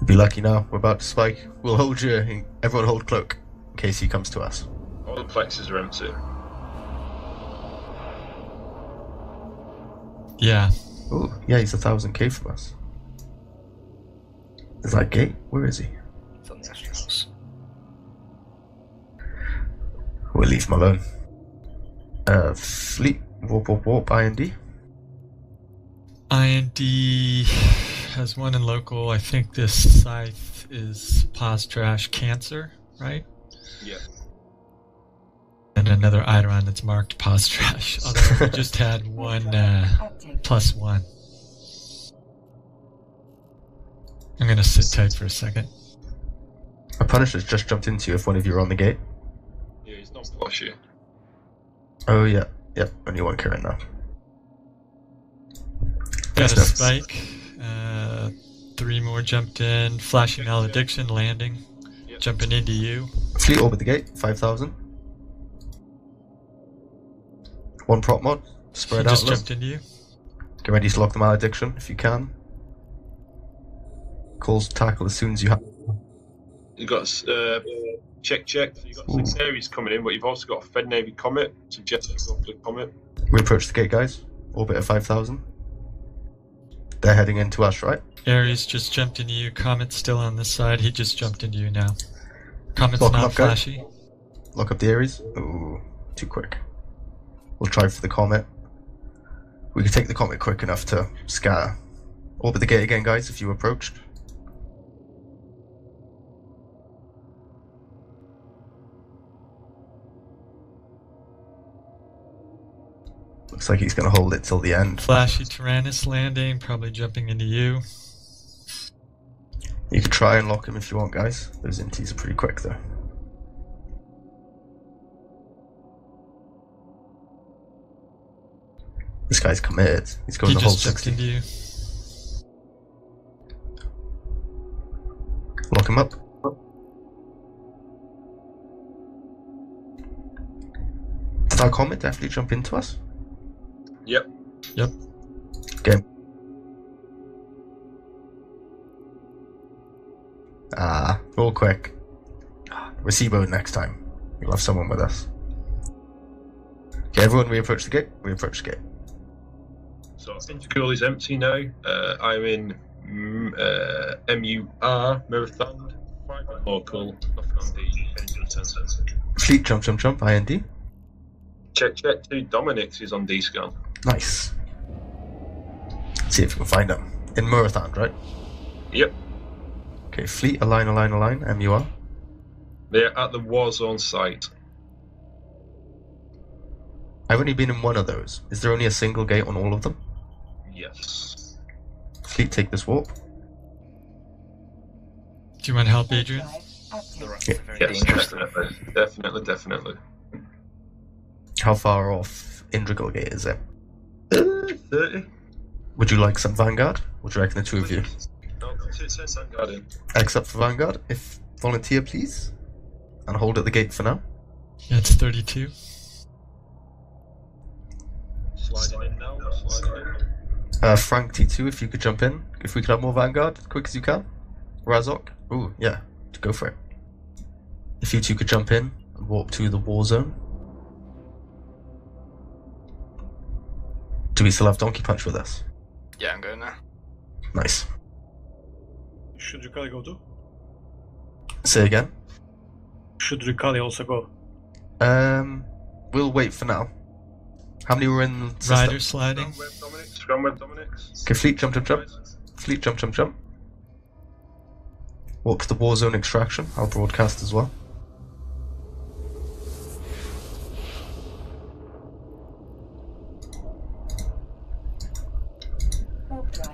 Be lucky now, we're about to spike. We'll hold you, everyone hold cloak, in case he comes to us. All the plexes are empty. Yeah. Oh, yeah, he's 1,000k from us. Is that gate? Where is he? It's on the extra house. We'll leave him alone. Fleet, warp, IND. IND has one in local. I think this Scythe is pos trash cancer, right? Yeah. And another Eidolon that's marked pos trash. Although we just had one +1. I'm gonna sit tight for a second. A Punisher's just jumped into you if one of you are on the gate. Yeah, he's not flashy. Oh yeah, yep, only one Kirin now. Got a spike. 3 more jumped in. Flashing malediction, landing. Yep. Jumping into you. Fleet orbit the gate, 5,000. One prop mod, spread out. Just jumped into you. Get ready to lock the malediction if you can. Calls tackle as soon as you have. You got check. So you got 6 Aries coming in, but you've also got a Fed Navy Comet. Suggest you go for the Comet. We approach the gate, guys. Orbit at 5,000. They're heading into us, right? Aries just jumped into you. Comet's still on this side. He just jumped into you now. Comet's not flashy. Lock up the Aries. Ooh, too quick. We'll try for the Comet. We can take the Comet quick enough to scatter. Orbit the gate again, guys, if you approached. Looks like he's going to hold it till the end. Flashy Tyrannus landing, probably jumping into you. You can try and lock him if you want, guys. Those inties are pretty quick, though. This guy's committed. He's going the whole 60. Into you. Lock him up. Did our Comet definitely jump into us? Yep. Yep. Game. Ah, real quick. Recebo next time. We'll have someone with us. Okay, everyone, we approach the gate. So I think the girl is empty now. I'm in MUR, Marathon, private local, nothing on the engine sensor. Fleet, jump, IND. Check, 2 Dominic's is on D-scan. Nice. Let's see if we can find him. In Marathon, right? Yep. Okay, fleet, align, MUR. They're at the Warzone site. I've only been in one of those. Is there only a single gate on all of them? Yes. Fleet, take this warp. Do you want help, Adrian? Yeah. Yes, definitely. How far off Indrigal Gate is it? 30. Would you like some Vanguard? What do you reckon, the two of you? No, send Vanguard in. Except for Vanguard, if volunteer, please. And hold at the gate for now. Yeah, it's 32. Sliding in now. Frank T2, if you could jump in. If we could have more Vanguard, as quick as you can. Razok? Ooh, yeah. Go for it. If you two could jump in and warp to the war zone. Do we still have Donkey Punch with us? Yeah, I'm going now. Nice. Should Ricali go too? Say again? Should Ricali also go? We'll wait for now. How many were in the system? Ryder sliding. Scrum web Dominic's. Okay, fleet, jump. Fleet, jump. Walk to the Warzone extraction. I'll broadcast as well.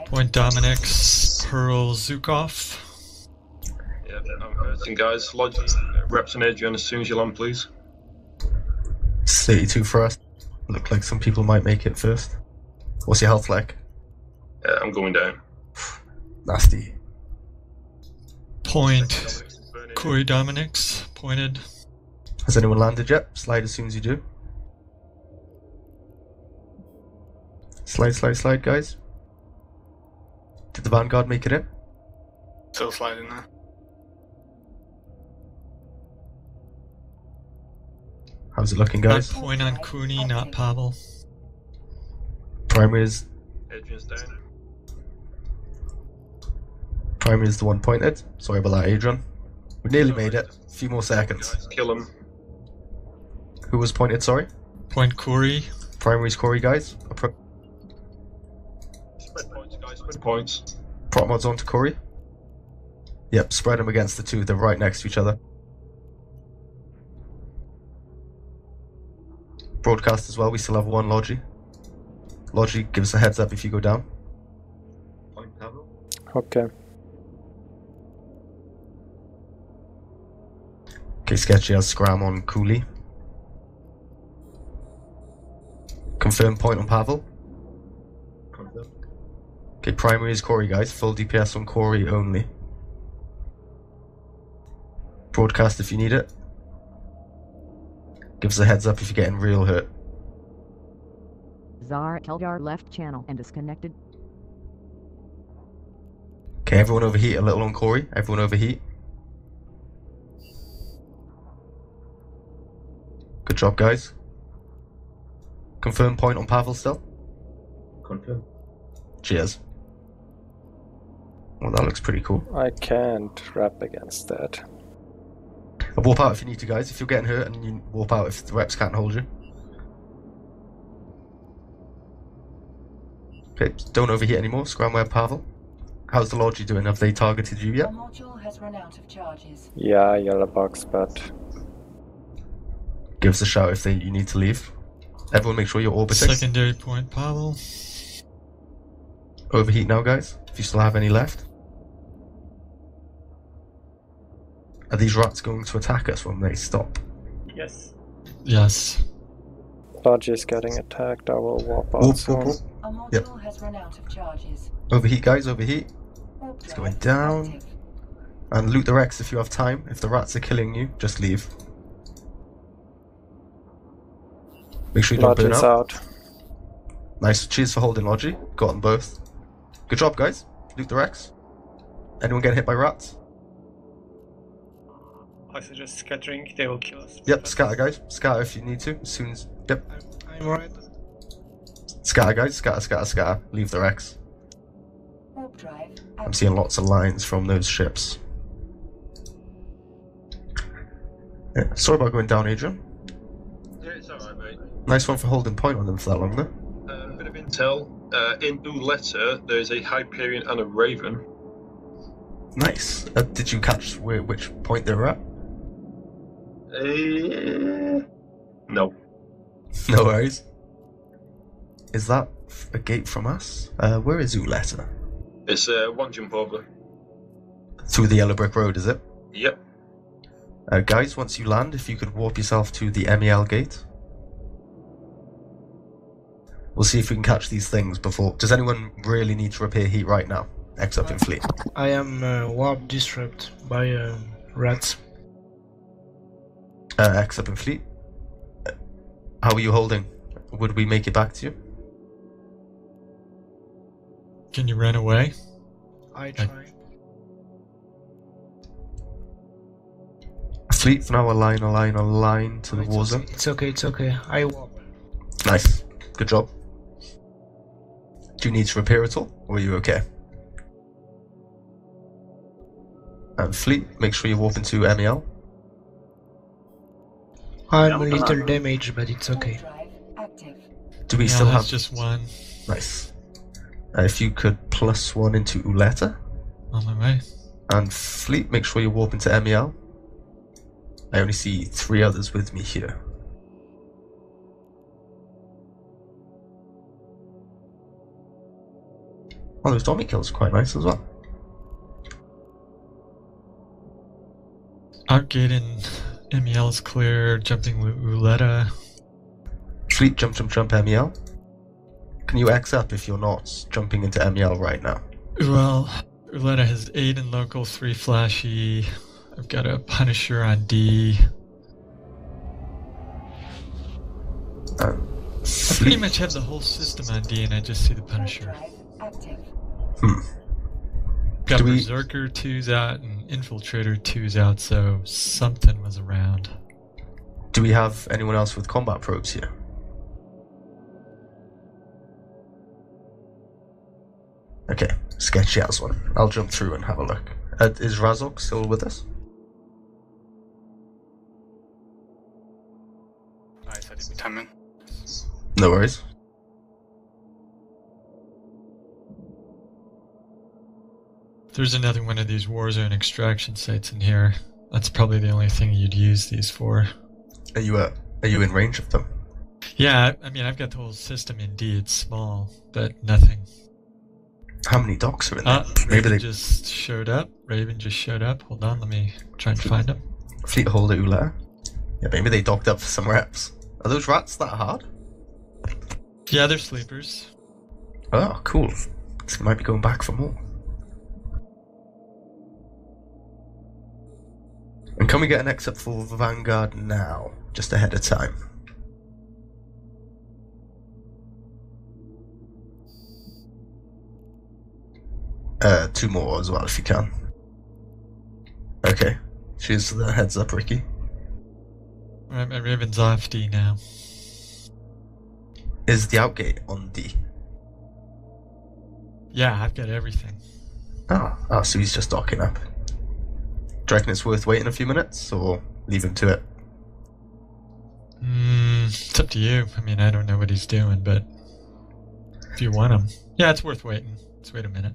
Point Dominic's, Pearl, Zukov. Yeah, I'm hurting, guys. Logi, reps and Adrian as soon as you land, please. 32 for us. Look like some people might make it first. What's your health like? I'm going down. Nasty. Point. Corey Dominic's pointed. Has anyone landed yet? Slide as soon as you do. Slide, slide, slide, guys. Did the Vanguard make it in? Still sliding there. How's it looking, guys? That point on Cooney, not Pavel. Primary is... Adrian's down. Primary is the one pointed. Sorry about that, Adrian. We nearly made it. A few more seconds. Kill him. Who was pointed, sorry? Point Corey. Primary's Corey, guys. Spread points, guys. Spread points. Prop mods onto Corey. Yep, spread them against the two. They're right next to each other. Broadcast as well. We still have one Logi. Logi, give us a heads up if you go down. Okay. Okay, Sketchy has Scram on Cooley. Confirm point on Pavel. Okay, primary is Corey, guys. Full DPS on Corey only. Broadcast if you need it. Give us a heads up if you're getting real hurt. Zar Keldar left channel and disconnected. Okay, everyone overheat a little on Corey. Everyone overheat. Good job, guys. Confirm point on Pavel still? Confirm. Cheers. Well, that looks pretty cool. I can't wrap against that. I'll warp out if you need to, guys. If you're getting hurt, and you warp out if the reps can't hold you. Okay, don't overheat anymore. Scram where Pavel. How's the Logi doing? Have they targeted you yet? Our module has run out of charges. Yeah, yellow box, but... Give us a shout if you need to leave. Everyone make sure you're orbiting. Secondary point, Pavel. Overheat now, guys, if you still have any left. Are these rats going to attack us when they stop? Yes. Yes. Logi is getting attacked, I will warp out soon. Our module has run out of charges. Overheat, guys, overheat. It's going down. Active. And loot the Rex if you have time. If the rats are killing you, just leave. Make sure you don't burn out. Nice, cheers for holding Logi. Got them both. Good job, guys. Loot the Rex. Anyone getting hit by rats? I suggest scattering, they will kill us. Yep, scatter, guys. Scatter if you need to. As soon as. Yep. I'm alright. Scatter, guys. Scatter, scatter, scatter. Leave the Rex. I'm seeing lots of lines from those ships. Yeah, sorry about going down, Adrian. Yeah, it's alright, mate. Nice one for holding point on them for that long, though. A bit of intel. In New Letter, there is a Hyperion and a Raven. Nice. Did you catch which point they were at? No. No worries. Is that a gate from us? Where is Uletta? It's one jump over. Through the Yellow Brick Road, is it? Yep. Guys, once you land, if you could warp yourself to the MEL gate. We'll see if we can catch these things before... Does anyone really need to repair heat right now? Except in fleet. I am warp disrupt by rats. Except in fleet. How are you holding? Would we make it back to you? Can you run away? I try. Fleet for now, align to the war zone. It's okay, it's okay. I warp. Nice. Good job. Do you need to repair at all, or are you okay? And Fleet, make sure you warp into MEL. I'm a little damaged, but it's okay. Do we still have just one? Nice. If you could plus one into Uletta. On my way. And Fleet, make sure you warp into MEL. I only see three others with me here. Oh, those Domi kills are quite nice as well. Our gate in MEL is clear, jumping Uletta. Fleet, jump, jump, jump, MEL. Can you X up if you're not jumping into MEL right now? Well, Uletta has 8 in local, 3 flashy. I've got a Punisher on D. I pretty much have the whole system on D and I just see the Punisher. Got Berserker 2's out and Infiltrator 2's out, so something was around. Do we have anyone else with combat probes here? Okay, sketchy as one. I'll jump through and have a look. Is Razok still with us? Nice, I didn't time in. No worries. There's another one of these Warzone extraction sites in here. That's probably the only thing you'd use these for. Are you in range of them? Yeah, I mean, I've got the whole system indeed. It's small, but nothing. How many docks are in there? Raven just showed up. Hold on, let me try and find them. Fleet Holder Uletta. Yeah, maybe they docked up for some reps. Are those rats that hard? Yeah, they're sleepers. Oh, cool. This might be going back for more. And can we get an exit for the Vanguard now? Just ahead of time. Two more as well if you can. Okay. Cheers for the heads up, Ricky. Alright, my Raven's off D now. Is the outgate on D? Yeah, I've got everything. Oh, so he's just docking up. Do you reckon it's worth waiting a few minutes, or leave him to it? It's up to you. I mean, I don't know what he's doing, but if you want him. Yeah, it's worth waiting. Let's wait a minute.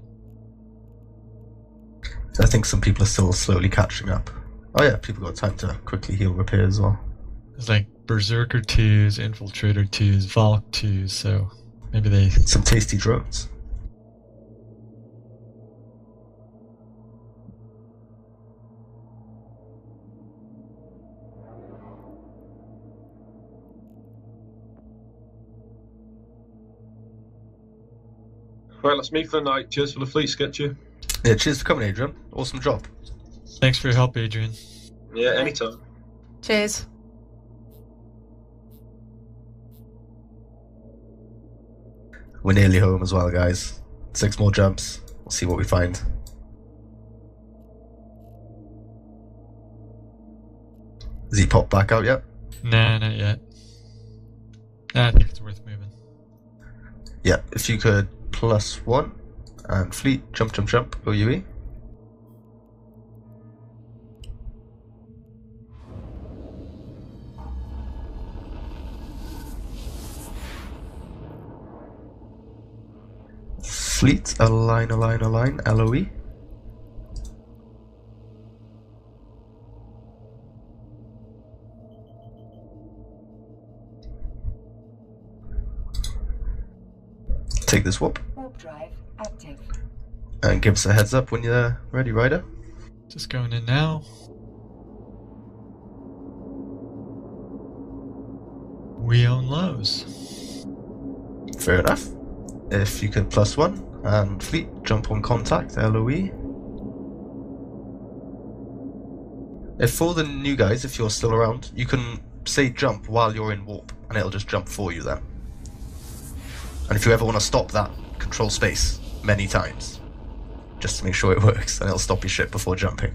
I think some people are still slowly catching up. Oh yeah, people got time to quickly heal repair as well. There's like Berserker 2's, Infiltrator 2's, Valk 2's, so maybe they... Some tasty drones. Right, let's meet for the night. Cheers for the fleet, Sketcher. Yeah, cheers for coming, Adrian. Awesome job. Thanks for your help, Adrian. Yeah, anytime. Cheers. We're nearly home as well, guys. 6 more jumps. We'll see what we find. Has he popped back out yet? Nah, not yet. I think it's worth moving. Yeah, if you could +1. And fleet, jump, OUE. Fleet, align, LOE. Take this warp drive. Active. And give us a heads up when you're ready, Ryder. Just going in now. We own Lowe's. Fair enough. If you could +1 and fleet, jump on contact, LOE. If for the new guys, if you're still around, you can say jump while you're in warp and it'll just jump for you then. And if you ever want to stop that, control space. Many times, just to make sure it works, and it'll stop your ship before jumping.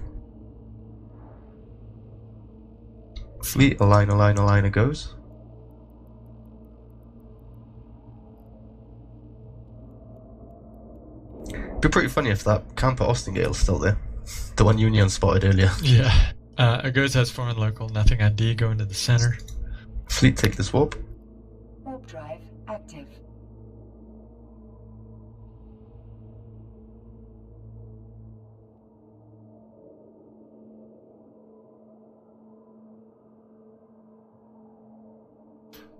Fleet, align, it goes. It'd be pretty funny if that camper Austingale's still there, the one Union spotted earlier. Yeah, it goes as foreign local, nothing on D, going to the center. Fleet, take this warp. Warp drive active.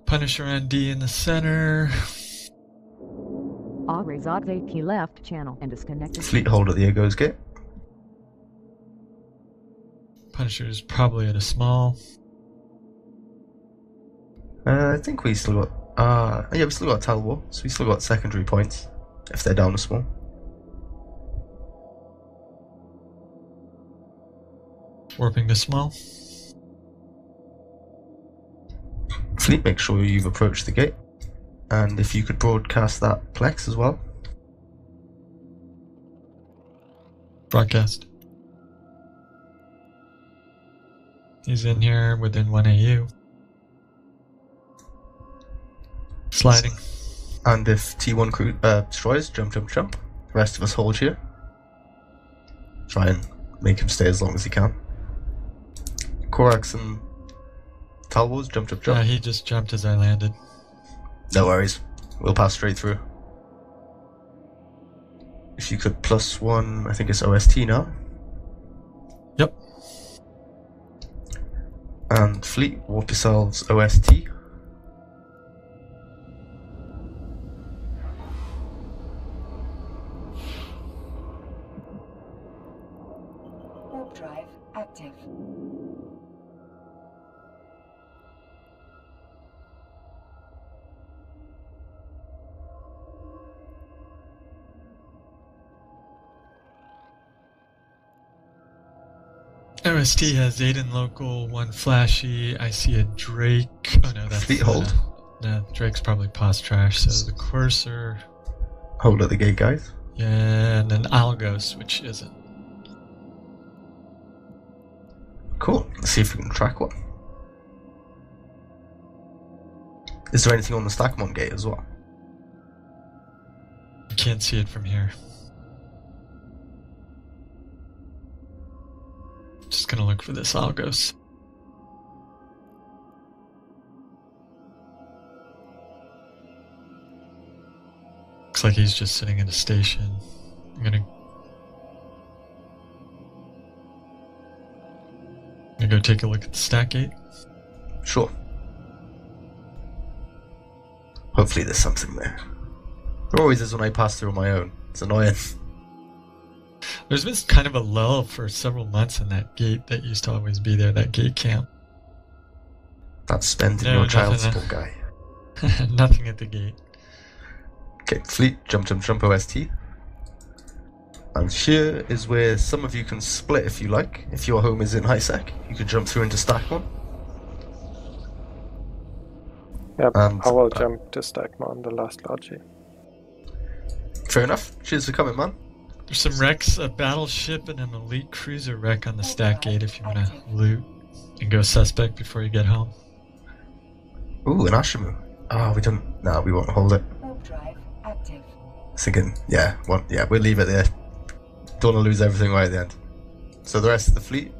Punisher and D in the center. Razok VP left channel and disconnected. Fleet Holder, the Ego's gate. Punisher is probably at a small. I think we still got. Yeah, we still got Talwar, so we still got secondary points if they're down a small. Warping to small. Fleet, make sure you've approached the gate. And if you could broadcast that Plex as well. Broadcast. He's in here within 1 AU. Sliding. And if T1 crew destroys, jump, jump, jump. The rest of us hold here. Try and make him stay as long as he can. Corax and Talwars, jump, jump, jump. Yeah, he just jumped as I landed. No worries. We'll pass straight through. If you could +1, I think it's OST now. Yep. And Fleet, warp yourselves OST. Warp drive active. OST has Aiden local, 1 flashy. I see a Drake. Oh no, that's Fleet hold. No, Drake's probably pos trash. So the Coercer. Hold at the gate, guys. Yeah, and then Algos, which isn't. Cool. Let's see if we can track one. Is there anything on the Stackmont gate as well? I can't see it from here. Just gonna look for this Algos. Looks like he's just sitting in a station. I'm gonna go take a look at the stack gate. Sure. Hopefully there's something there. There always is when I pass through on my own. It's annoying. There's been kind of a lull for several months in that gate that used to always be there, that gate camp. That's spending your child support guy. Nothing at the gate. Okay, Fleet, jump, jump, jump, OST. And here is where some of you can split if you like. If your home is in high sec, you can jump through into Stackmon. Yep, and I will jump to Stackmon, the last Logi. Fair enough. Cheers for coming, man. There's some wrecks, a battleship and an elite cruiser wreck on the stack gate if you want to loot and go suspect before you get home. Ooh, an Ashimu. Oh, we don't... No, we won't hold it. Warp drive active. Thinking, yeah, well, yeah, we'll leave it there. Don't want to lose everything right at the end. So the rest of the fleet...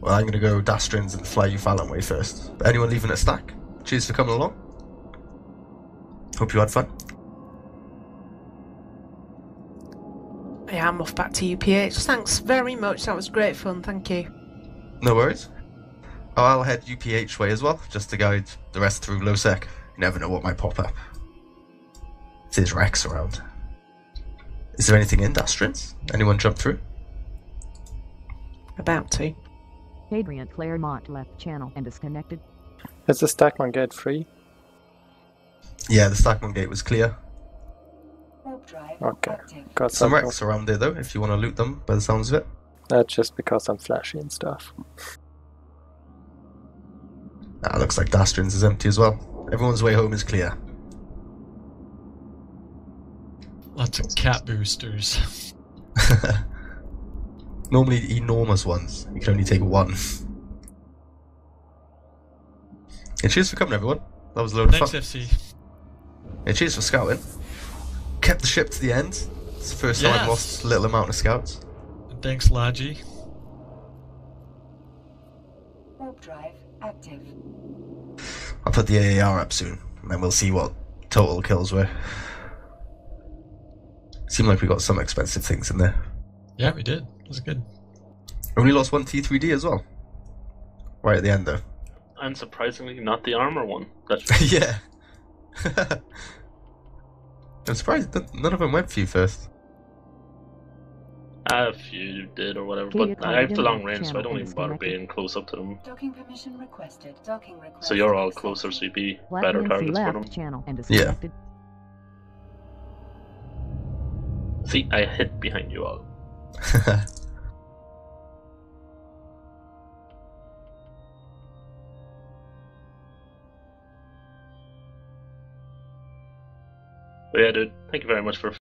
Well, I'm going to go Dastrins and fly you Fallon way first. But anyone leaving a stack? Cheers for coming along. Hope you had fun. Yeah, I'm off back to UPH. Thanks very much. That was great fun. Thank you. No worries. I'll head UPH way as well, just to guide the rest through low sec. You never know what might pop up. There's Rex around. Is there anything in Dastrins? Anyone jump through? About to. Adrian Claremont left channel and disconnected. Is the Stackmon gate free? Yeah, the Stackmon gate was clear. Okay, got some wrecks around there though, if you want to loot them, by the sounds of it. That's just because I'm flashy and stuff. That looks like Dastrin's is empty as well. Everyone's way home is clear. Lots of cat boosters. Normally enormous ones, you can only take one. And cheers for coming everyone, that was a load of fun. Thanks FC. And cheers for scouting. Kept the ship to the end. It's the first time I've lost a little amount of scouts. And thanks, Logi. Warp drive active. I'll put the AAR up soon, and then we'll see what total kills were. Seemed like we got some expensive things in there. Yeah, we did. It was good. Only lost one T3D as well. Right at the end, though. Unsurprisingly, not the armor one. That's right. Yeah. I'm surprised that none of them went for you first. A few did or whatever, but I have the long range, so I don't even bother being close up to them. Docking permission requested. Docking requested. So you're all closer, so you'd be better targets for them. Yeah. See, I hid behind you all. But yeah, dude, thank you very much for